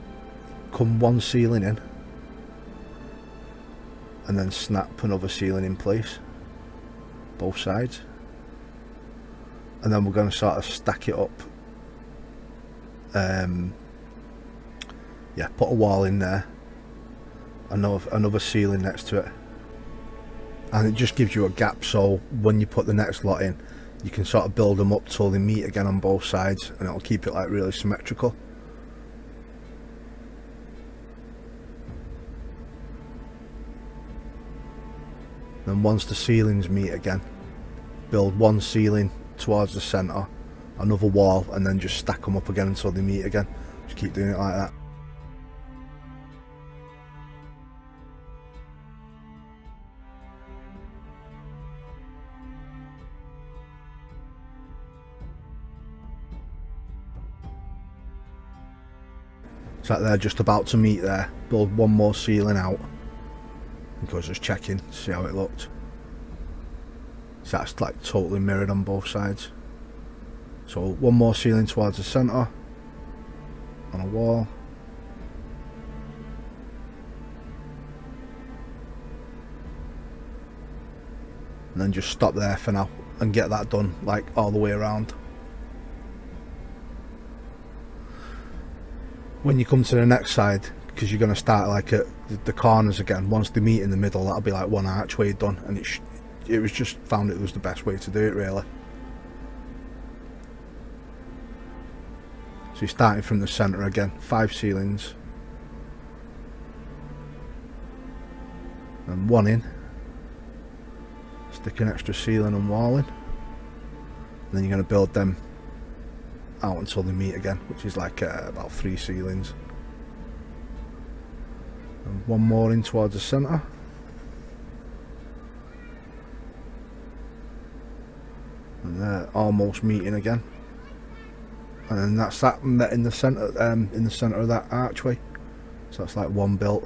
come one ceiling in and then snap another ceiling in place, both sides, and then we're going to sort of stack it up. Um, yeah, put a wall in there, another, another ceiling next to it, and it just gives you a gap, so when you put the next lot in you can sort of build them up till they meet again on both sides, and it'll keep it like really symmetrical. And once the ceilings meet again, build one ceiling towards the centre, another wall, and then just stack them up again until they meet again. Just keep doing it like that. So they're just about to meet there, build one more ceiling out. Because just checking to see how it looked. So that's like totally mirrored on both sides. So one more ceiling towards the centre on a wall, and then just stop there for now and get that done like all the way around. When you come to the next side, because you're going to start like at the corners again, once they meet in the middle, that'll be like one archway done, and it, sh it was just found it was the best way to do it really. So you're starting from the centre again, five ceilings and one in, stick an extra ceiling and wall in, and then you're going to build them out until they meet again, which is like uh, about three ceilings. And one more in towards the centre, and they're almost meeting again, and then that's that met in the centre, um, in the centre of that archway. So that's like one built.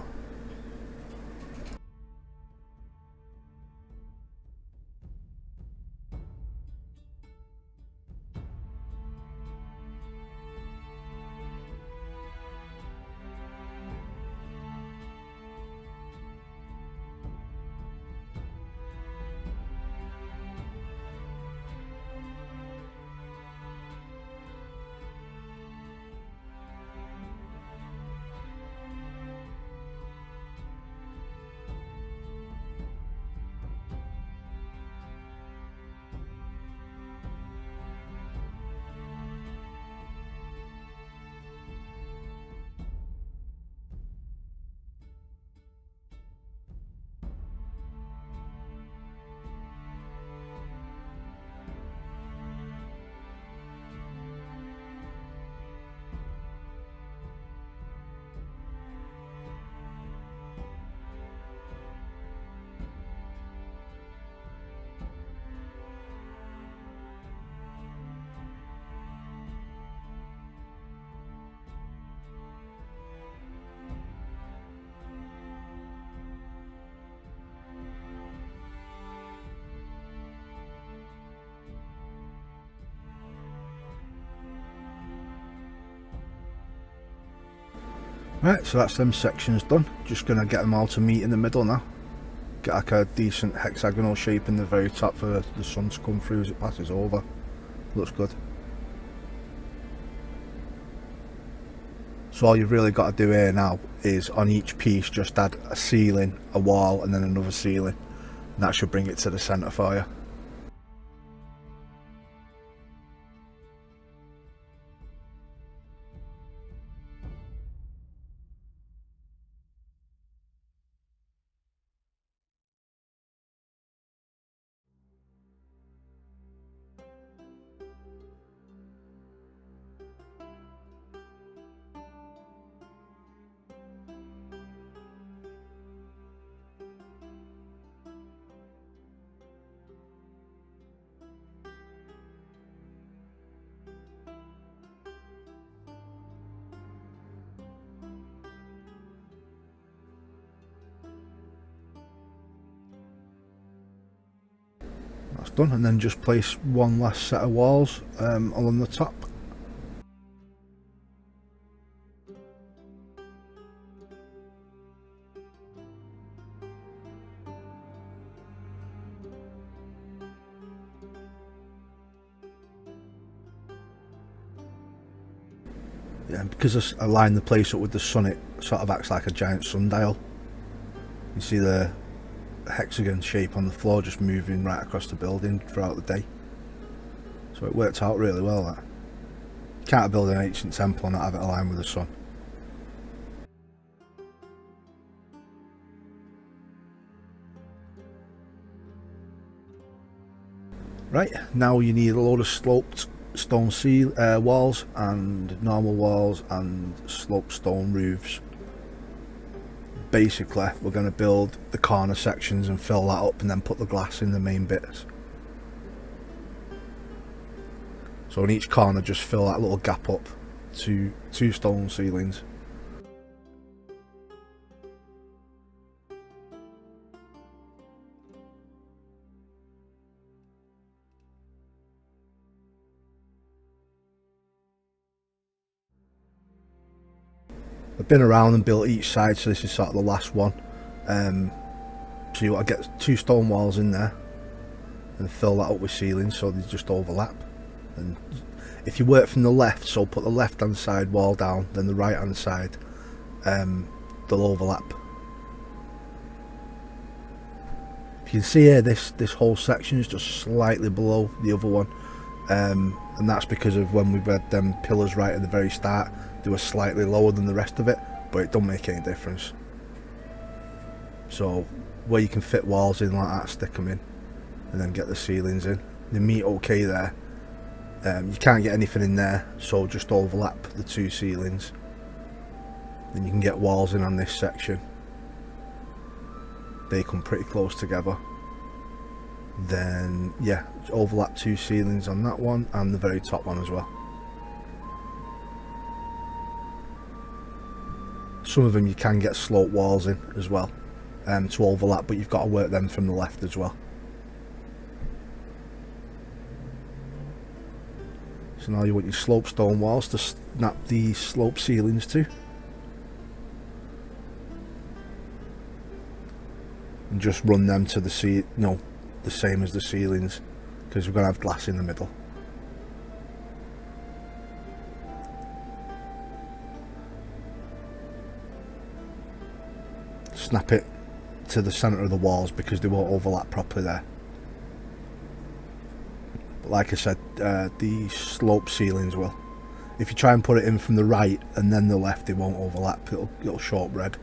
Right, so that's them sections done. Just going to get them all to meet in the middle now. Get like a decent hexagonal shape in the very top for the sun to come through as it passes over. Looks good. So all you've really got to do here now is on each piece just add a ceiling, a wall and then another ceiling. And that should bring it to the centre for you. Done, and then just place one last set of walls um, along the top. Yeah, and because I line the place up with the sun, it sort of acts like a giant sundial. You see the hexagon shape on the floor just moving right across the building throughout the day, so it worked out really well. That you can't build an ancient temple and not have it aligned with the sun. Right, now you need a load of sloped stone seal uh, walls and normal walls and sloped stone roofs. Basically, we're going to build the corner sections and fill that up and then put the glass in the main bits. So in each corner, just fill that little gap up to two stone ceilings. I've been around and built each side, so this is sort of the last one. Um, so you want to get two stone walls in there and fill that up with ceilings so they just overlap. And if you work from the left, so put the left hand side wall down, then the right hand side, um, they'll overlap. If you can see here, this, this whole section is just slightly below the other one. Um, and that's because of when we had them pillars right at the very start. They were slightly lower than the rest of it, but it don't make any difference. So where you can fit walls in like that, stick them in and then get the ceilings in. They meet okay there. Um, you can't get anything in there, so just overlap the two ceilings. Then you can get walls in on this section. They come pretty close together. Then yeah, overlap two ceilings on that one and the very top one as well. Some of them you can get slope walls in as well um, to overlap, but you've got to work them from the left as well. So now you want your slope stone walls to snap the slope ceilings to, and just run them to the sea, no, the same as the ceilings, because we're going to have glass in the middle. Snap it to the centre of the walls because they won't overlap properly there. But like I said, uh, the slope ceilings will. If you try and put it in from the right and then the left, it won't overlap, it'll, it'll shortbread.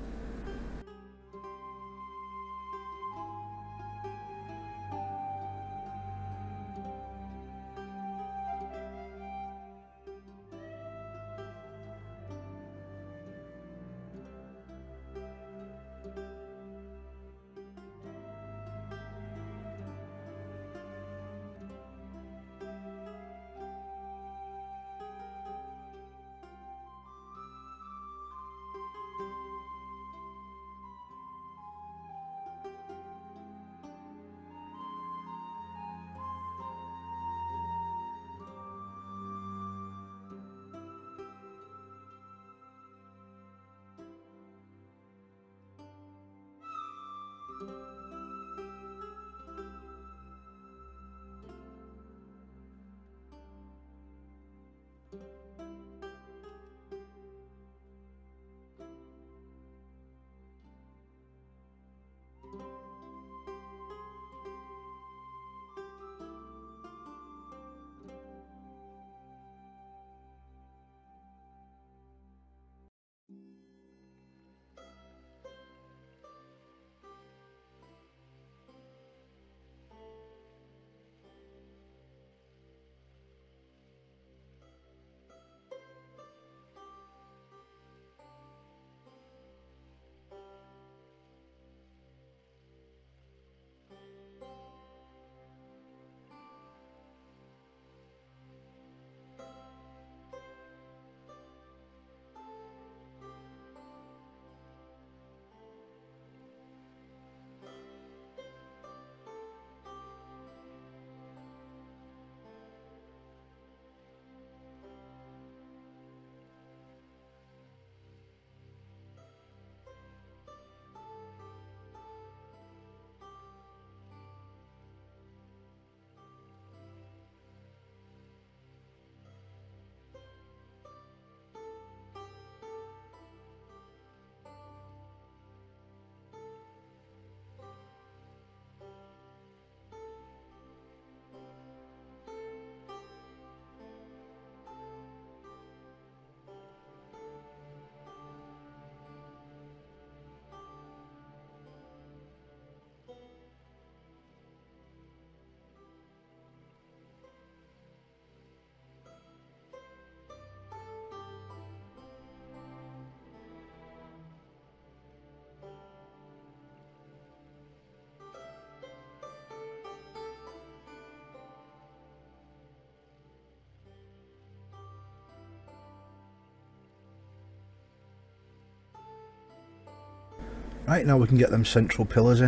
Right now we can get them central pillars in.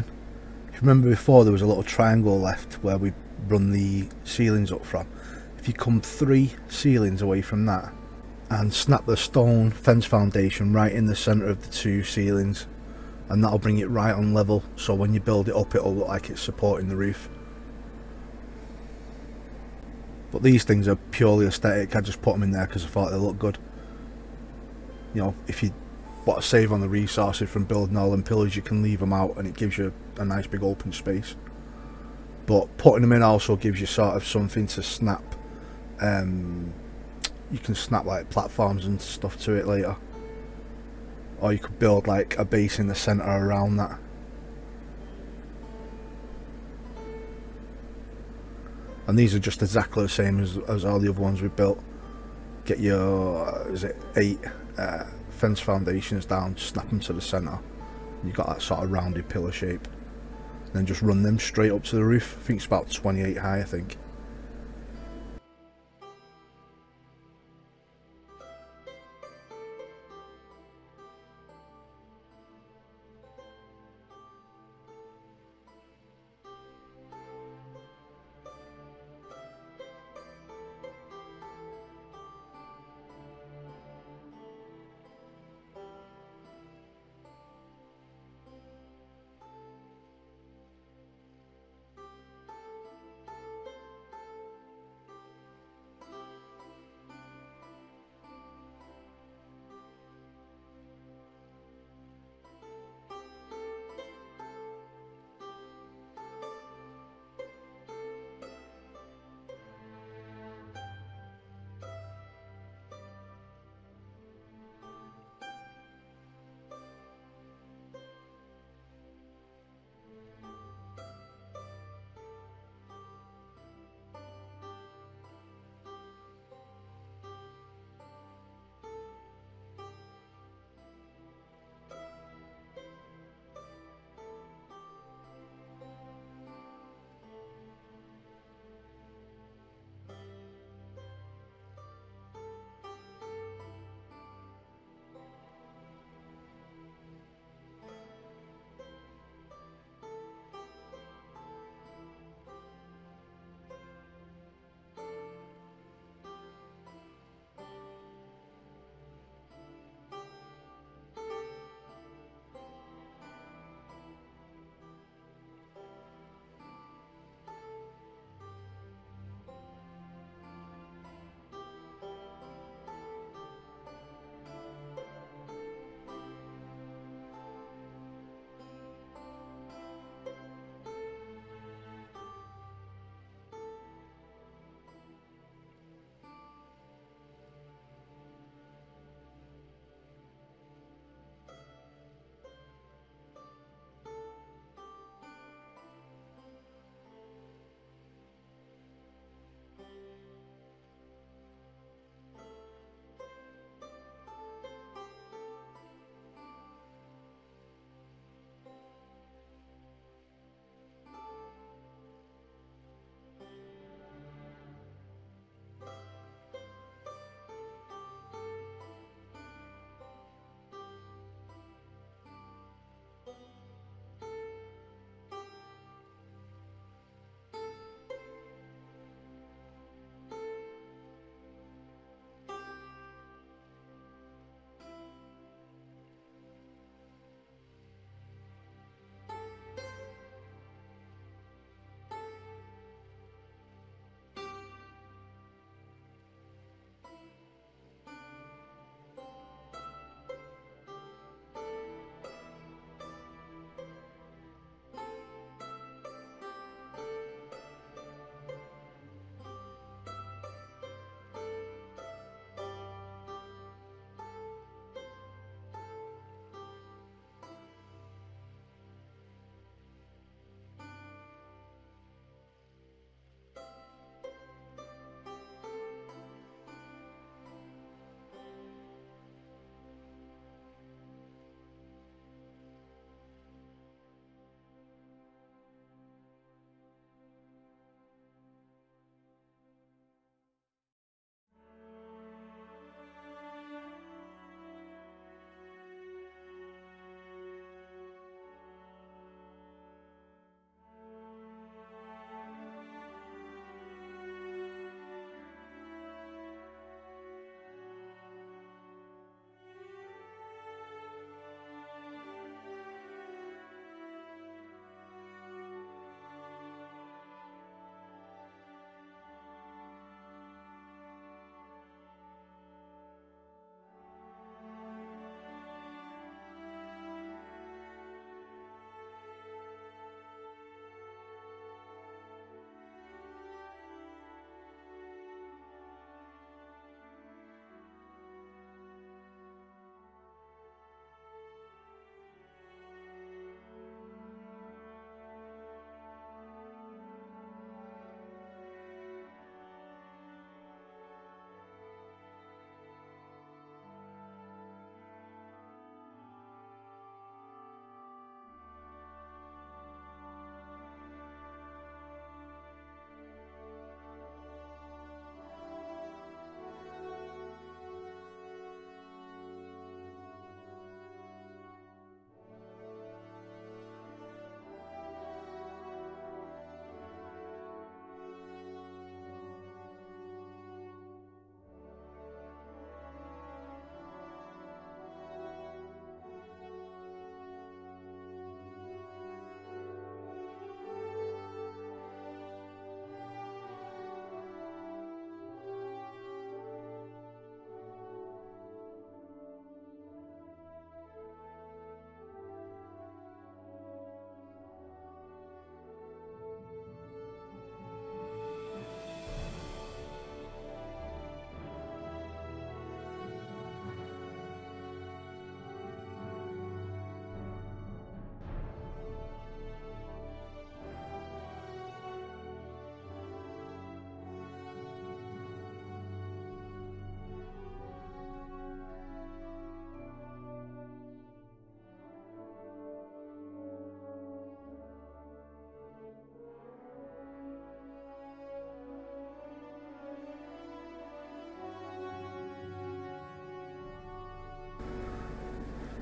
If you remember before, there was a little triangle left where we run the ceilings up from. If you come three ceilings away from that and snap the stone fence foundation right in the centre of the two ceilings, and that'll bring it right on level, so when you build it up it'll look like it's supporting the roof. But these things are purely aesthetic. I just put them in there because I thought they looked good. You know, if you want to save on the resources from building all them pillars, you can leave them out and it gives you a nice big open space. But putting them in also gives you sort of something to snap. Um, you can snap like platforms and stuff to it later. Or you could build like a base in the centre around that. And these are just exactly the same as, as all the other ones we built. Get your, is it eight uh, fence foundations down, snap them to the centre. You've got that sort of rounded pillar shape. And then just run them straight up to the roof. I think it's about twenty-eight high, I think.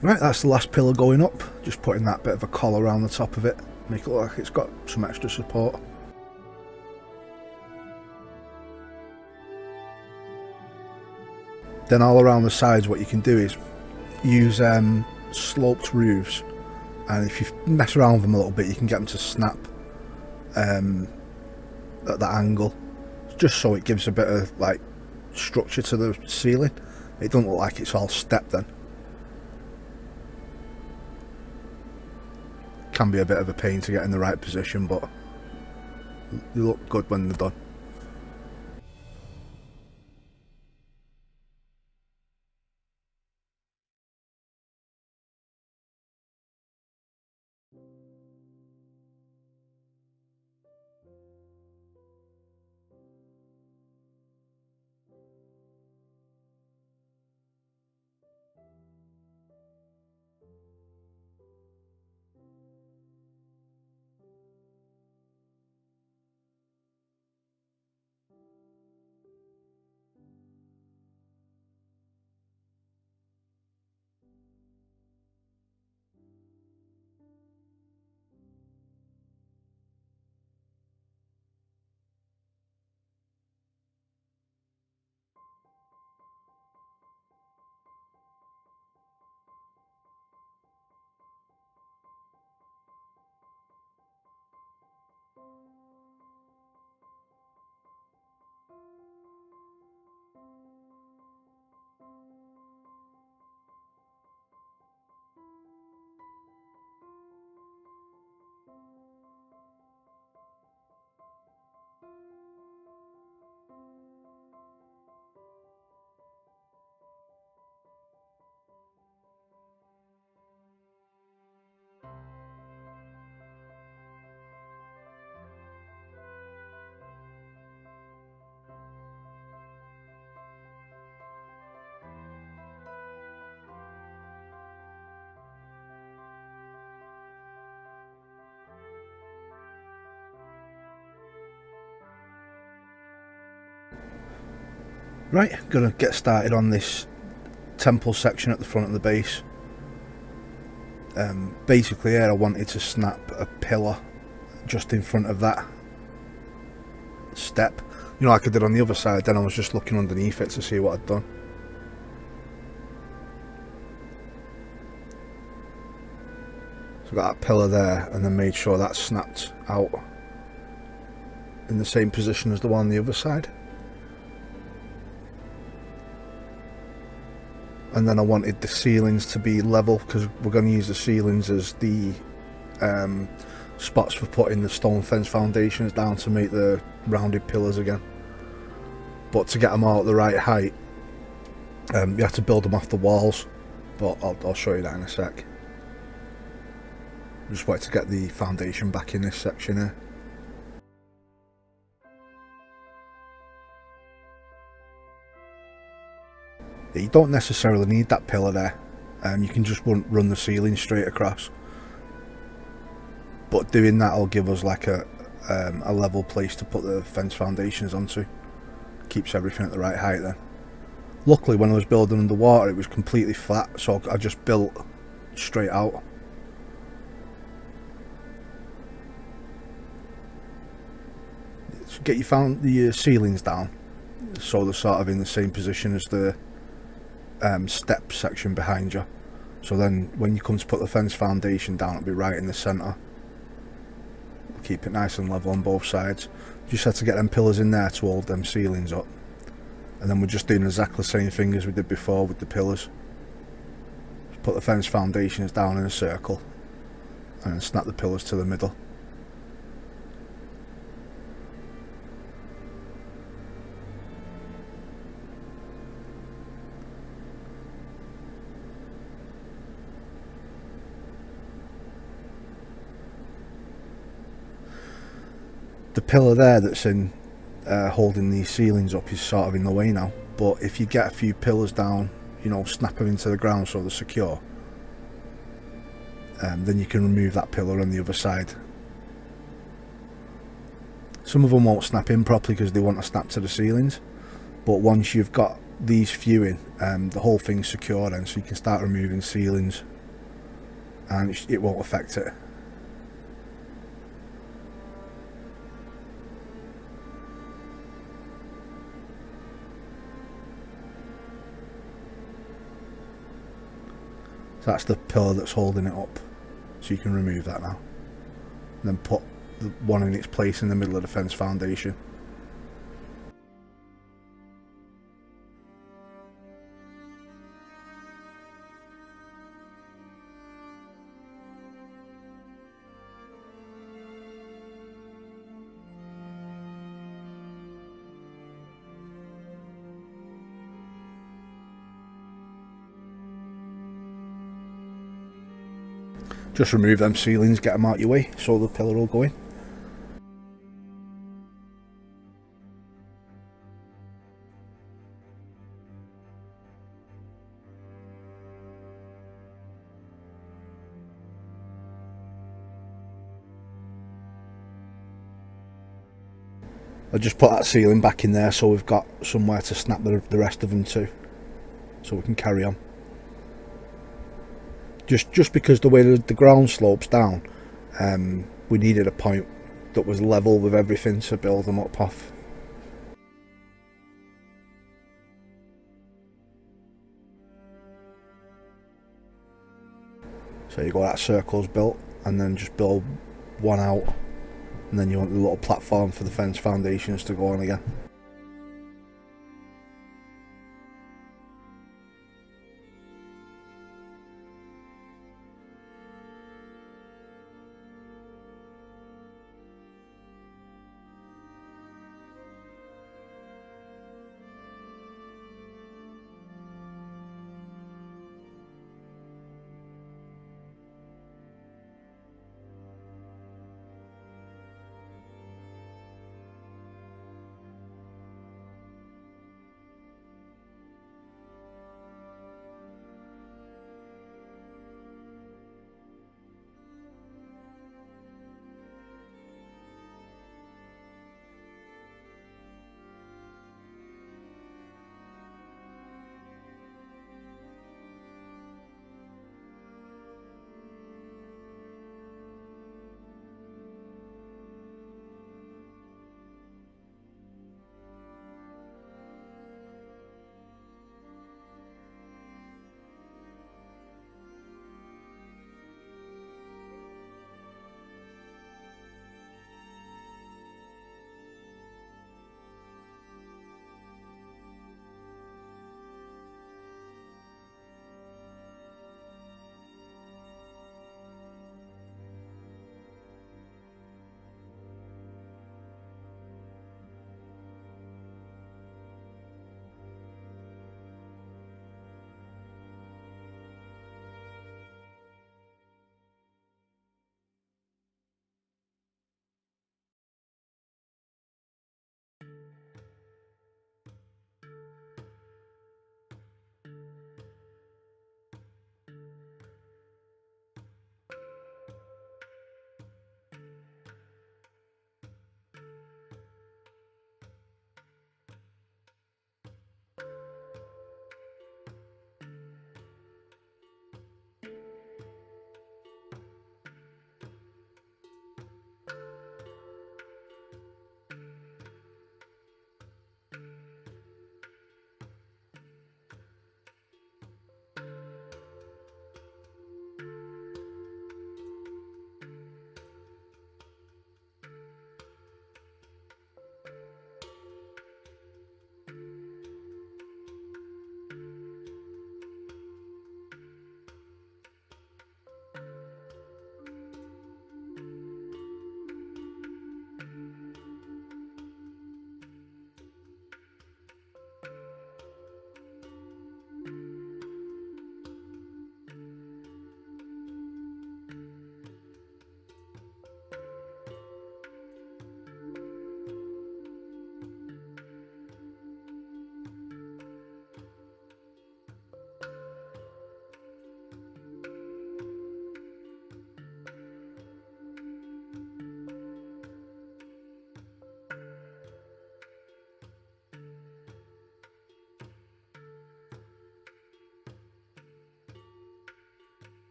Right, that's the last pillar going up. Just putting that bit of a collar around the top of it, make it look like it's got some extra support. Then all around the sides, what you can do is use um, sloped roofs, and if you mess around with them a little bit, you can get them to snap um, at that angle, just so it gives a bit of like structure to the ceiling. It doesn't look like it's all stepped then. Can be a bit of a pain to get in the right position, but they look good when they're done. Right, gonna get started on this temple section at the front of the base. Um, basically here I wanted to snap a pillar just in front of that step, you know, like I did on the other side. Then I was just looking underneath it to see what I'd done. So I got that pillar there and then made sure that snapped out in the same position as the one on the other side. And then I wanted the ceilings to be level, because we're going to use the ceilings as the um, spots for putting the stone fence foundations down to make the rounded pillars again. But to get them all at the right height, um, you have to build them off the walls, but I'll, I'll show you that in a sec. Just wanted to get the foundation back in this section here. You don't necessarily need that pillar there, um, you can just run, run the ceiling straight across, but doing that will give us like a, um, a level place to put the fence foundations onto. Keeps everything at the right height then. Luckily when I was building underwater it was completely flat, so I just built straight out. So get your, found your ceilings down so they're sort of in the same position as the Um, step section behind you, so then when you come to put the fence foundation down it'll be right in the centre. Keep it nice and level on both sides. Just had to get them pillars in there to hold them ceilings up, and then we're just doing exactly the same thing as we did before with the pillars. Just put the fence foundations down in a circle and then snap the pillars to the middle. The pillar there that's in uh, holding these ceilings up is sort of in the way now, but if you get a few pillars down, you know, snap them into the ground so they're secure, um, then you can remove that pillar on the other side. Some of them won't snap in properly because they want to snap to the ceilings, but once you've got these fewing, um, the whole thing's secure then, so you can start removing ceilings and it, it won't affect it. So that's the pillar that's holding it up, so you can remove that now and then put the one in its place in the middle of the fence foundation. Just remove them ceilings, get them out your way, so the pillar will go in. I just put that ceiling back in there so we've got somewhere to snap the, the rest of them to, so we can carry on. Just, just because the way the, the ground slopes down, um, we needed a point that was level with everything to build them up off. So you got that circle's built, and then just build one out, and then you want the little platform for the fence foundations to go on again.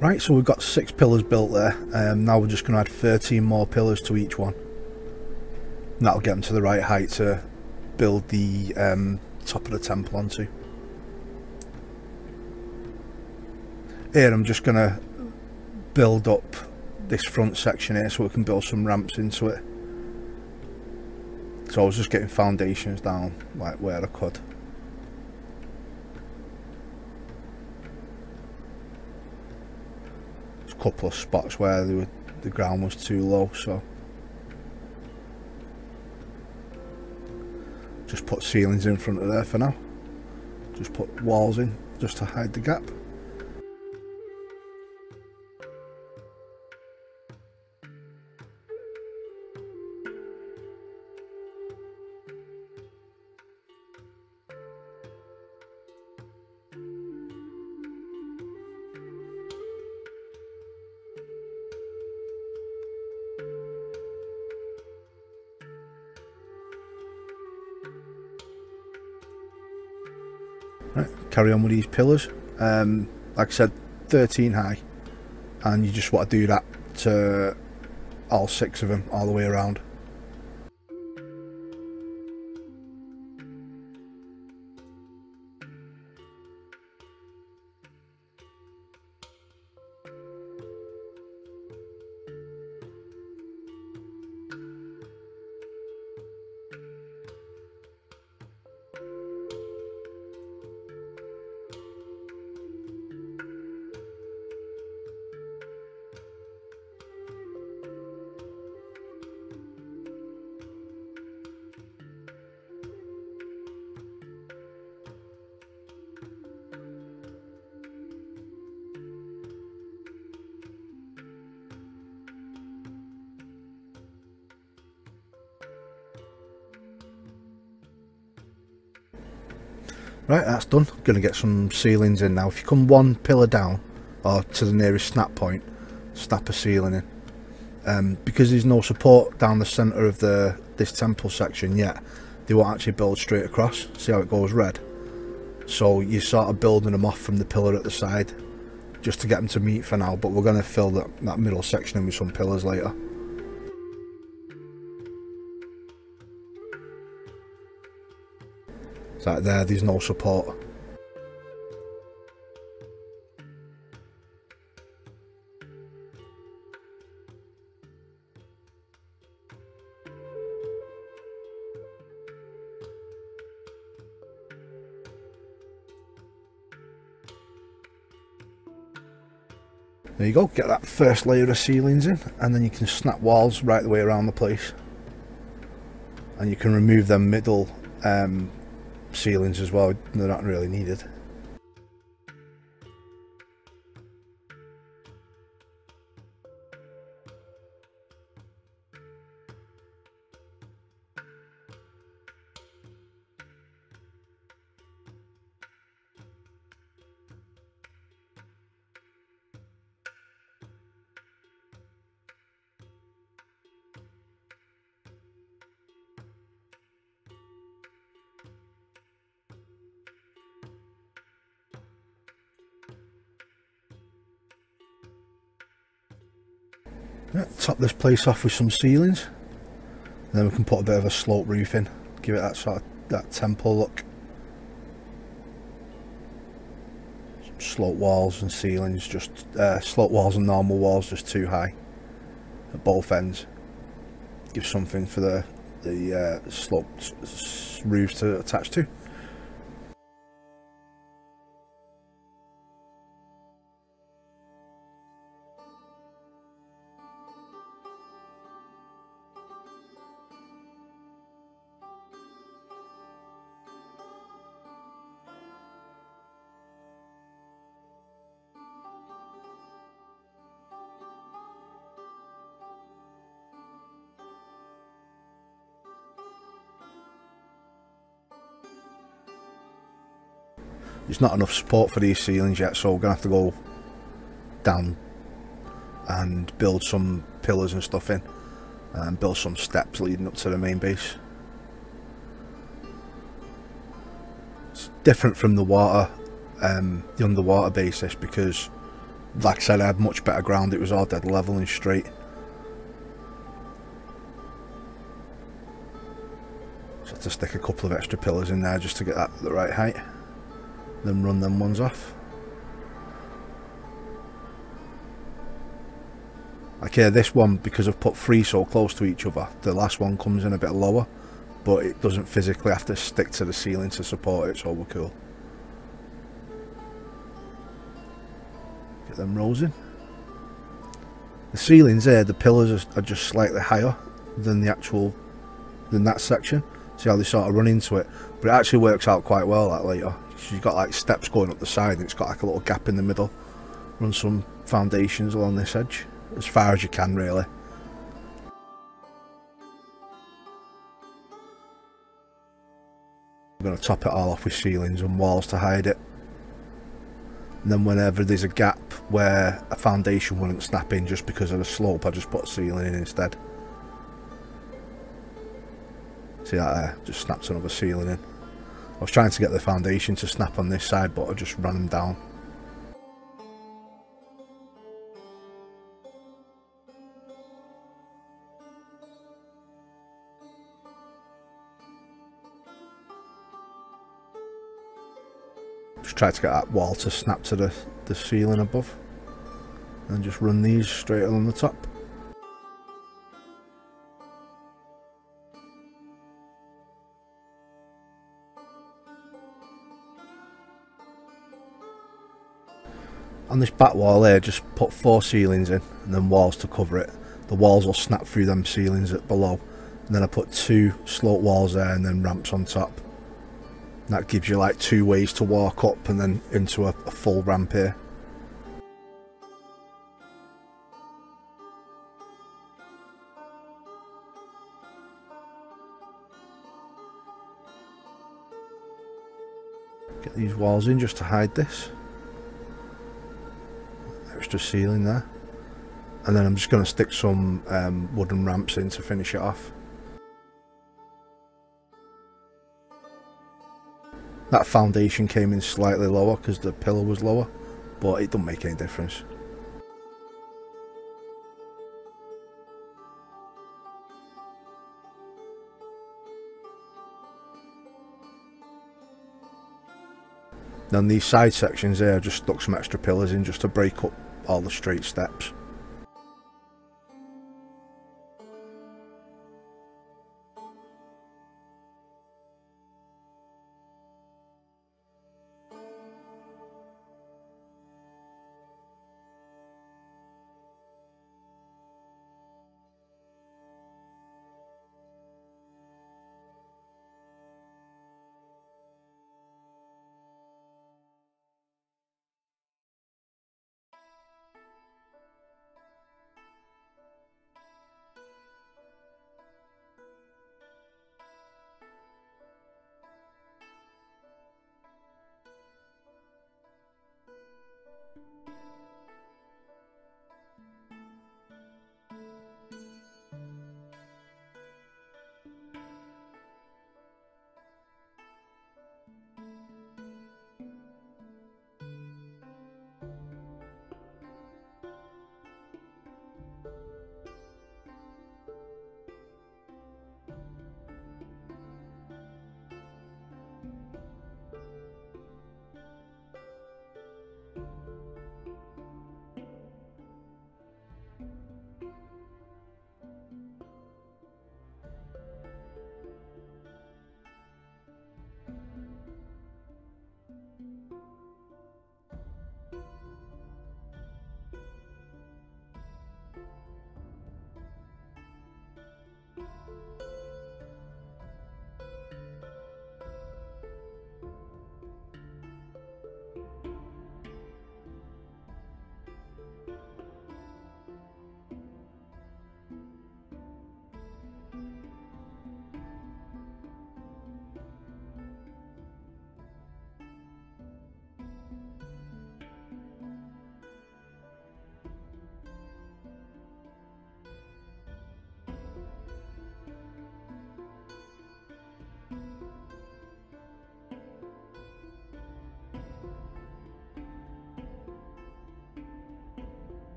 Right, so we've got six pillars built there. Um, now we're just going to add thirteen more pillars to each one. And that'll get them to the right height to build the um, top of the temple onto. Here I'm just going to build up this front section here so we can build some ramps into it. So I was just getting foundations down like where I could. There's a couple of spots where they were, the ground was too low, so just put ceilings in front of there for now. Just put walls in just to hide the gap. Right, carry on with these pillars. Um, like I said, thirteen high, and you just want to do that to all six of them all the way around. Right, that's done. I'm going to get some ceilings in now. If you come one pillar down, or to the nearest snap point, snap a ceiling in. Um, because there's no support down the centre of the this temple section yet, they won't actually build straight across. See how it goes red? So you're sort of building them off from the pillar at the side, just to get them to meet for now, but we're going to fill that, that middle section in with some pillars later. Like there, there's no support. There you go, get that first layer of ceilings in, and then you can snap walls right the way around the place. And you can remove them middle um, ceilings as well, they're not really needed. Yeah, top this place off with some ceilings, and then we can put a bit of a slope roof in, give it that sort of that temple look. Some slope walls and ceilings, just uh, slope walls and normal walls just too high at both ends. Give something for the the uh, sloped roofs to attach to. There's not enough support for these ceilings yet, so we're going to have to go down and build some pillars and stuff in, and build some steps leading up to the main base. It's different from the water, um, the underwater basis, because like I said, I had much better ground. It was all dead level and straight. So I had to stick a couple of extra pillars in there just to get that to the right height. Then run them ones off. Okay, this one, because I've put three so close to each other, the last one comes in a bit lower, but it doesn't physically have to stick to the ceiling to support it, so we're cool. Get them rows in. The ceilings there, the pillars are, are just slightly higher than the actual, than that section. See how they sort of run into it, but it actually works out quite well, that later. So you've got like steps going up the side and it's got like a little gap in the middle. Run some foundations along this edge. As far as you can, really. I'm going to top it all off with ceilings and walls to hide it. And then whenever there's a gap where a foundation wouldn't snap in just because of the slope, I just put a ceiling in instead. See that there? Just snapped another ceiling in. I was trying to get the foundation to snap on this side, but I just ran them down. Try to get that wall to snap to the, the ceiling above and just run these straight along the top. On this back wall here, just put four ceilings in and then walls to cover it. The walls will snap through them ceilings at below, and then I put two slope walls there and then ramps on top. That gives you like two ways to walk up and then into a, a full ramp here. Get these walls in just to hide this. Extra ceiling there. And then I'm just going to stick some um, wooden ramps in to finish it off. That foundation came in slightly lower because the pillar was lower, but it doesn't make any difference. Then these side sections here, I just stuck some extra pillars in just to break up all the straight steps.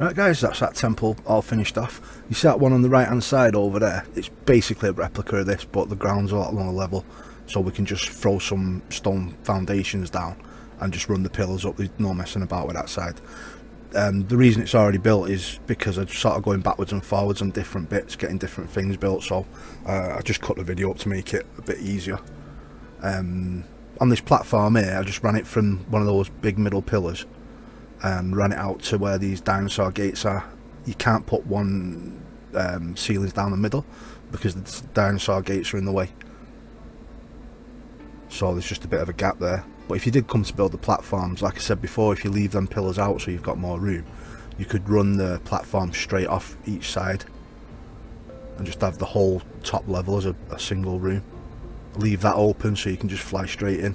Right guys, that's that temple all finished off. You see that one on the right hand side over there? It's basically a replica of this, but the ground's a lot lower level, so we can just throw some stone foundations down and just run the pillars up. There's no messing about with that side. Um, the reason it's already built is because I'm sort of going backwards and forwards on different bits, getting different things built, so uh, I just cut the video up to make it a bit easier. Um, on this platform here, I just ran it from one of those big middle pillars and ran it out to where these dinosaur gates are. You can't put one um, ceilings down the middle because the dinosaur gates are in the way, so there's just a bit of a gap there. But if you did come to build the platforms, like I said before, if you leave them pillars out so you've got more room, you could run the platform straight off each side and just have the whole top level as a, a single room. Leave that open so you can just fly straight in.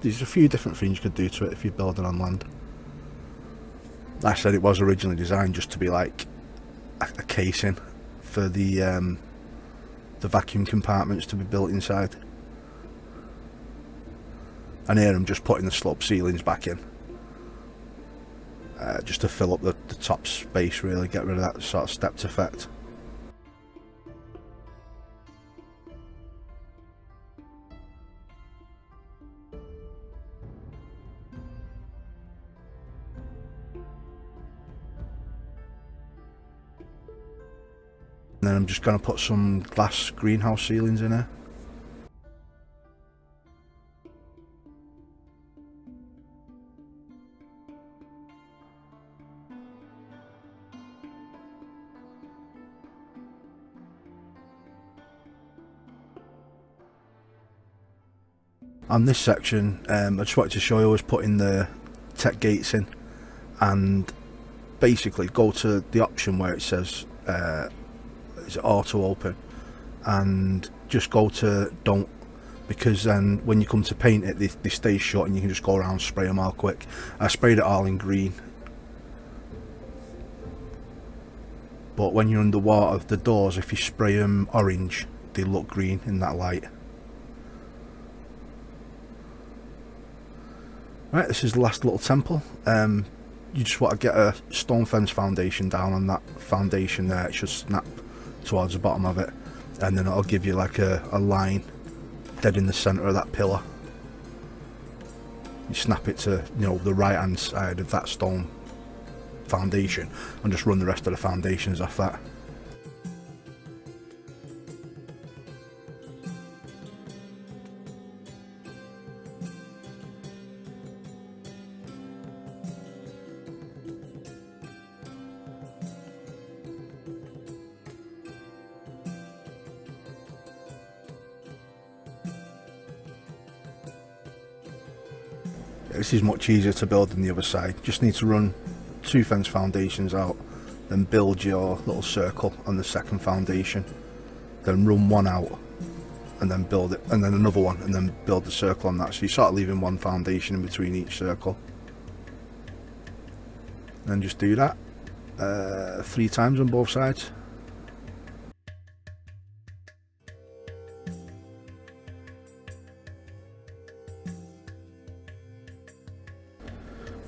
There's a few different things you could do to it if you're building on land. Like I said, it was originally designed just to be like a, a casing for the um, the vacuum compartments to be built inside. And here I'm just putting the slope ceilings back in, uh, just to fill up the, the top space, really get rid of that sort of stepped effect. And then I'm just going to put some glass greenhouse ceilings in here. On this section, um, I just wanted to show you I was putting the tech gates in, and basically go to the option where it says uh, is auto open, and just go to don't, because then when you come to paint it, they, they stay shut and you can just go around and spray them all quick. I sprayed it all in green, but when you're underwater, the doors, if you spray them orange, they look green in that light. Right, this is the last little temple. Um, you just want to get a stone fence foundation down on that foundation there. It should snap towards the bottom of it, and then it'll give you like a, a line dead in the center of that pillar. You snap it to, you know, the right hand side of that stone foundation and just run the rest of the foundations off that. This is much easier to build than the other side. Just need to run two fence foundations out, then build your little circle on the second foundation, then run one out and then build it, and then another one, and then build the circle on that. So you start leaving one foundation in between each circle, then just do that uh, three times on both sides.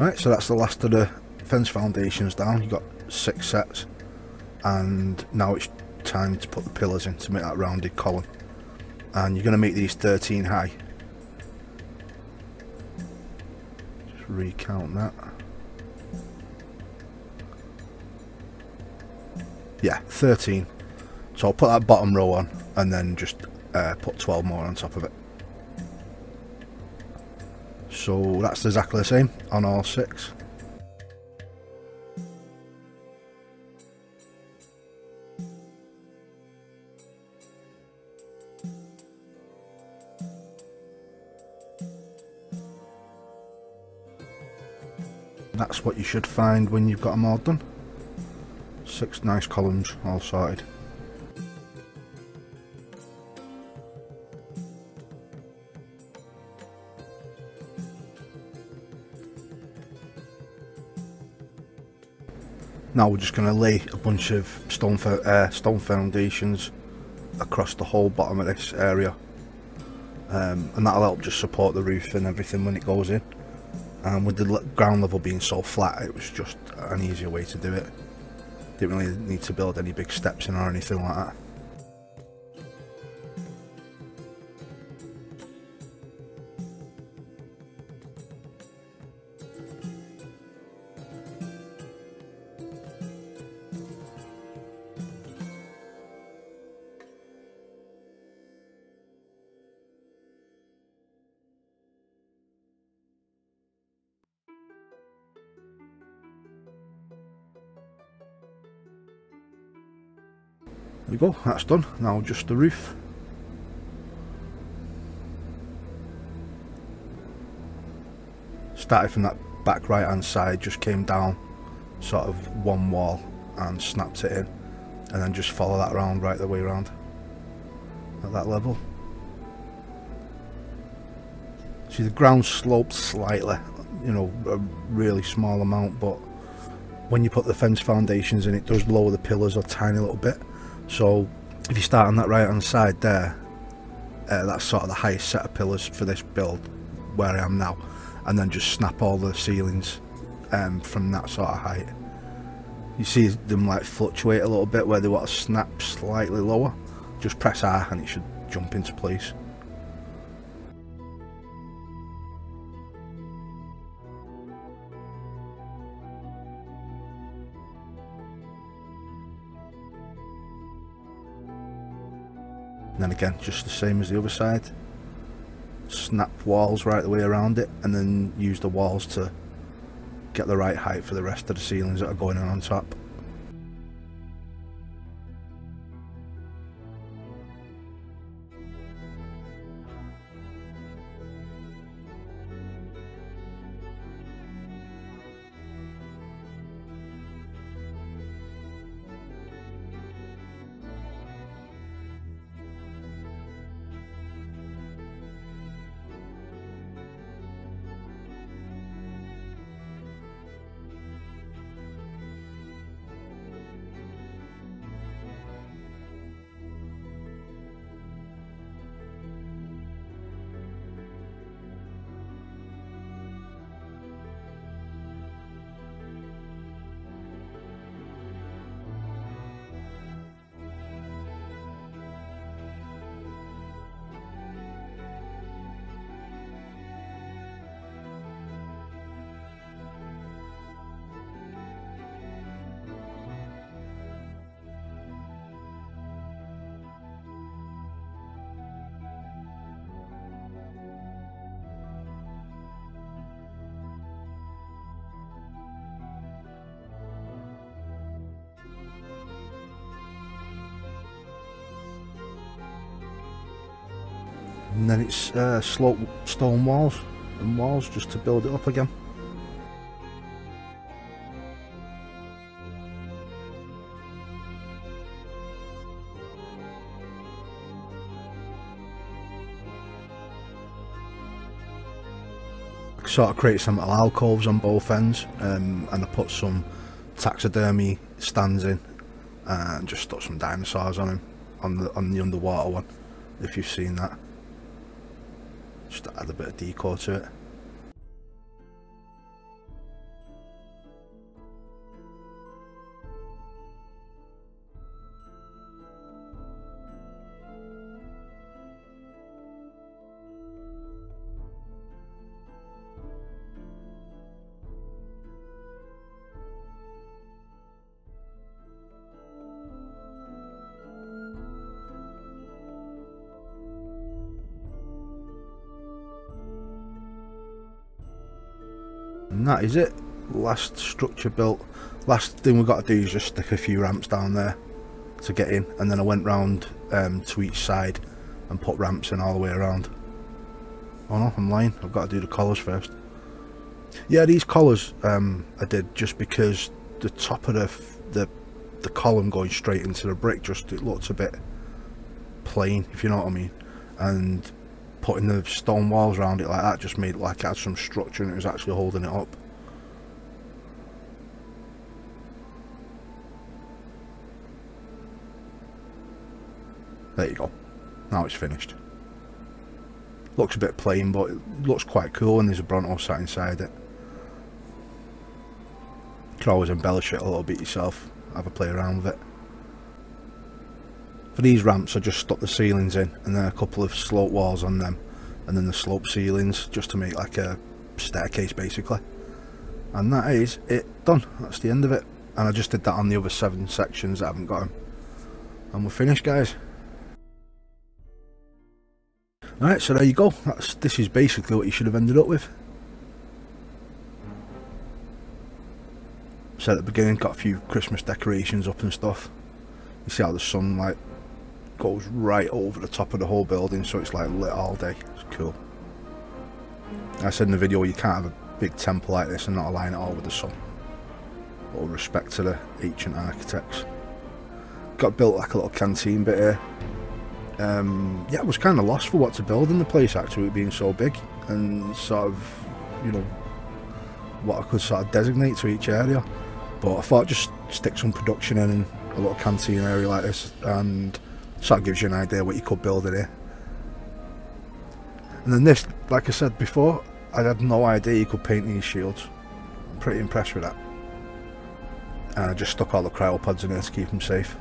Right, so that's the last of the fence foundations down. You've got six sets, and now it's time to put the pillars in to make that rounded column. And you're going to make these thirteen high. Just recount that. Yeah, thirteen. So I'll put that bottom row on, and then just uh, put twelve more on top of it. So that's exactly the same on all six. That's what you should find when you've got them all done. Six nice columns all sorted. Now we're just going to lay a bunch of stone, uh, stone foundations across the whole bottom of this area, um, and that'll help just support the roof and everything when it goes in. And with the ground level being so flat, it was just an easier way to do it. didn't really need to build any big steps in or anything like that. There we go, that's done. Now just the roof. Started from that back right hand side, just came down sort of one wall and snapped it in, and then just follow that round right the way around at that level. See, the ground sloped slightly, you know, a really small amount, but when you put the fence foundations in, it does lower the pillars a tiny little bit. So if you start on that right hand side there, uh, that's sort of the highest set of pillars for this build where I am now, and then just snap all the ceilings um, from that sort of height. You see them like fluctuate a little bit where they want to snap slightly lower. Just press R and it should jump into place. And then again, just the same as the other side, snap walls right the way around it, and then use the walls to get the right height for the rest of the ceilings that are going on on top. And then it's uh, slope stone walls and walls just to build it up again. I sort of created some little alcoves on both ends, um, and I put some taxidermy stands in and just stuck some dinosaurs on them, on the, on the underwater one, if you've seen that. Just add a bit of decor to it. And that is it. Last structure built. Last thing we've got to do is just stick a few ramps down there to get in, and then I went round um, to each side and put ramps in all the way around. Oh no, I'm lying, I've got to do the collars first. Yeah, these collars um, I did just because the top of the, the the column going straight into the brick, just it looked a bit plain, if you know what I mean, and putting the stone walls around it like that just made it like it had some structure and it was actually holding it up. There you go, now it's finished. Looks a bit plain, but it looks quite cool, and there's a Bronto sat inside it. You can always embellish it a little bit yourself, have a play around with it. For these ramps I just stuck the ceilings in and then a couple of slope walls on them and then the slope ceilings just to make like a staircase basically. And that is it done, that's the end of it. And I just did that on the other seven sections that I haven't got them. And we're finished, guys. Alright, so there you go. That's, this is basically what you should have ended up with. So at the beginning, got a few Christmas decorations up and stuff. You see how the sun like goes right over the top of the whole building, so it's like lit all day. It's cool. I said in the video, you can't have a big temple like this and not align it all with the sun. All respect to the ancient architects. Got built like a little canteen bit here. Um, yeah, I was kind of lost for what to build in the place actually, it being so big, and sort of, you know, what I could sort of designate to each area. But I thought just stick some production in a little canteen area like this, and sort of gives you an idea what you could build in here. And then this, like I said before, I had no idea you could paint these shields. I'm pretty impressed with that. And I just stuck all the cryopods in here to keep them safe.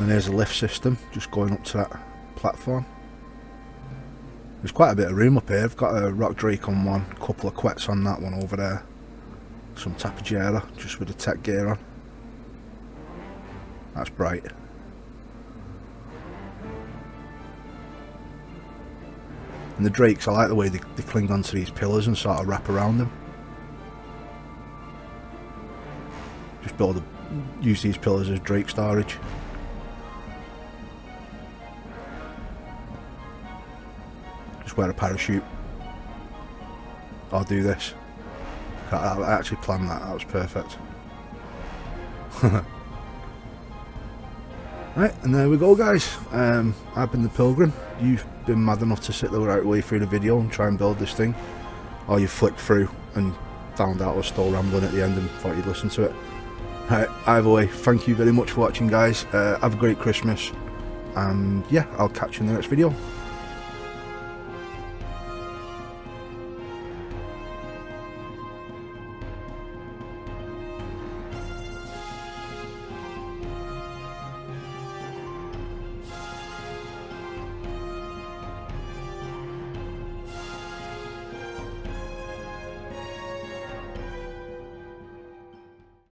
And there's a lift system just going up to that platform. There's quite a bit of room up here. I've got a Rock Drake on one, a couple of Quetz on that one over there, some Tapajera just with the tech gear on. That's bright. And the Drakes, I like the way they, they cling onto these pillars and sort of wrap around them. Just build a, use these pillars as Drake storage. Wear a parachute. I'll do this. I actually planned that, that was perfect. Right, and there we go, guys. um, I've been the Pilgrim. You've been mad enough to sit the right way through the video and try and build this thing, or you flicked through and found out I was still rambling at the end and thought you'd listen to it. Right, either way, thank you very much for watching, guys. Uh, have a great Christmas, and yeah, I'll catch you in the next video.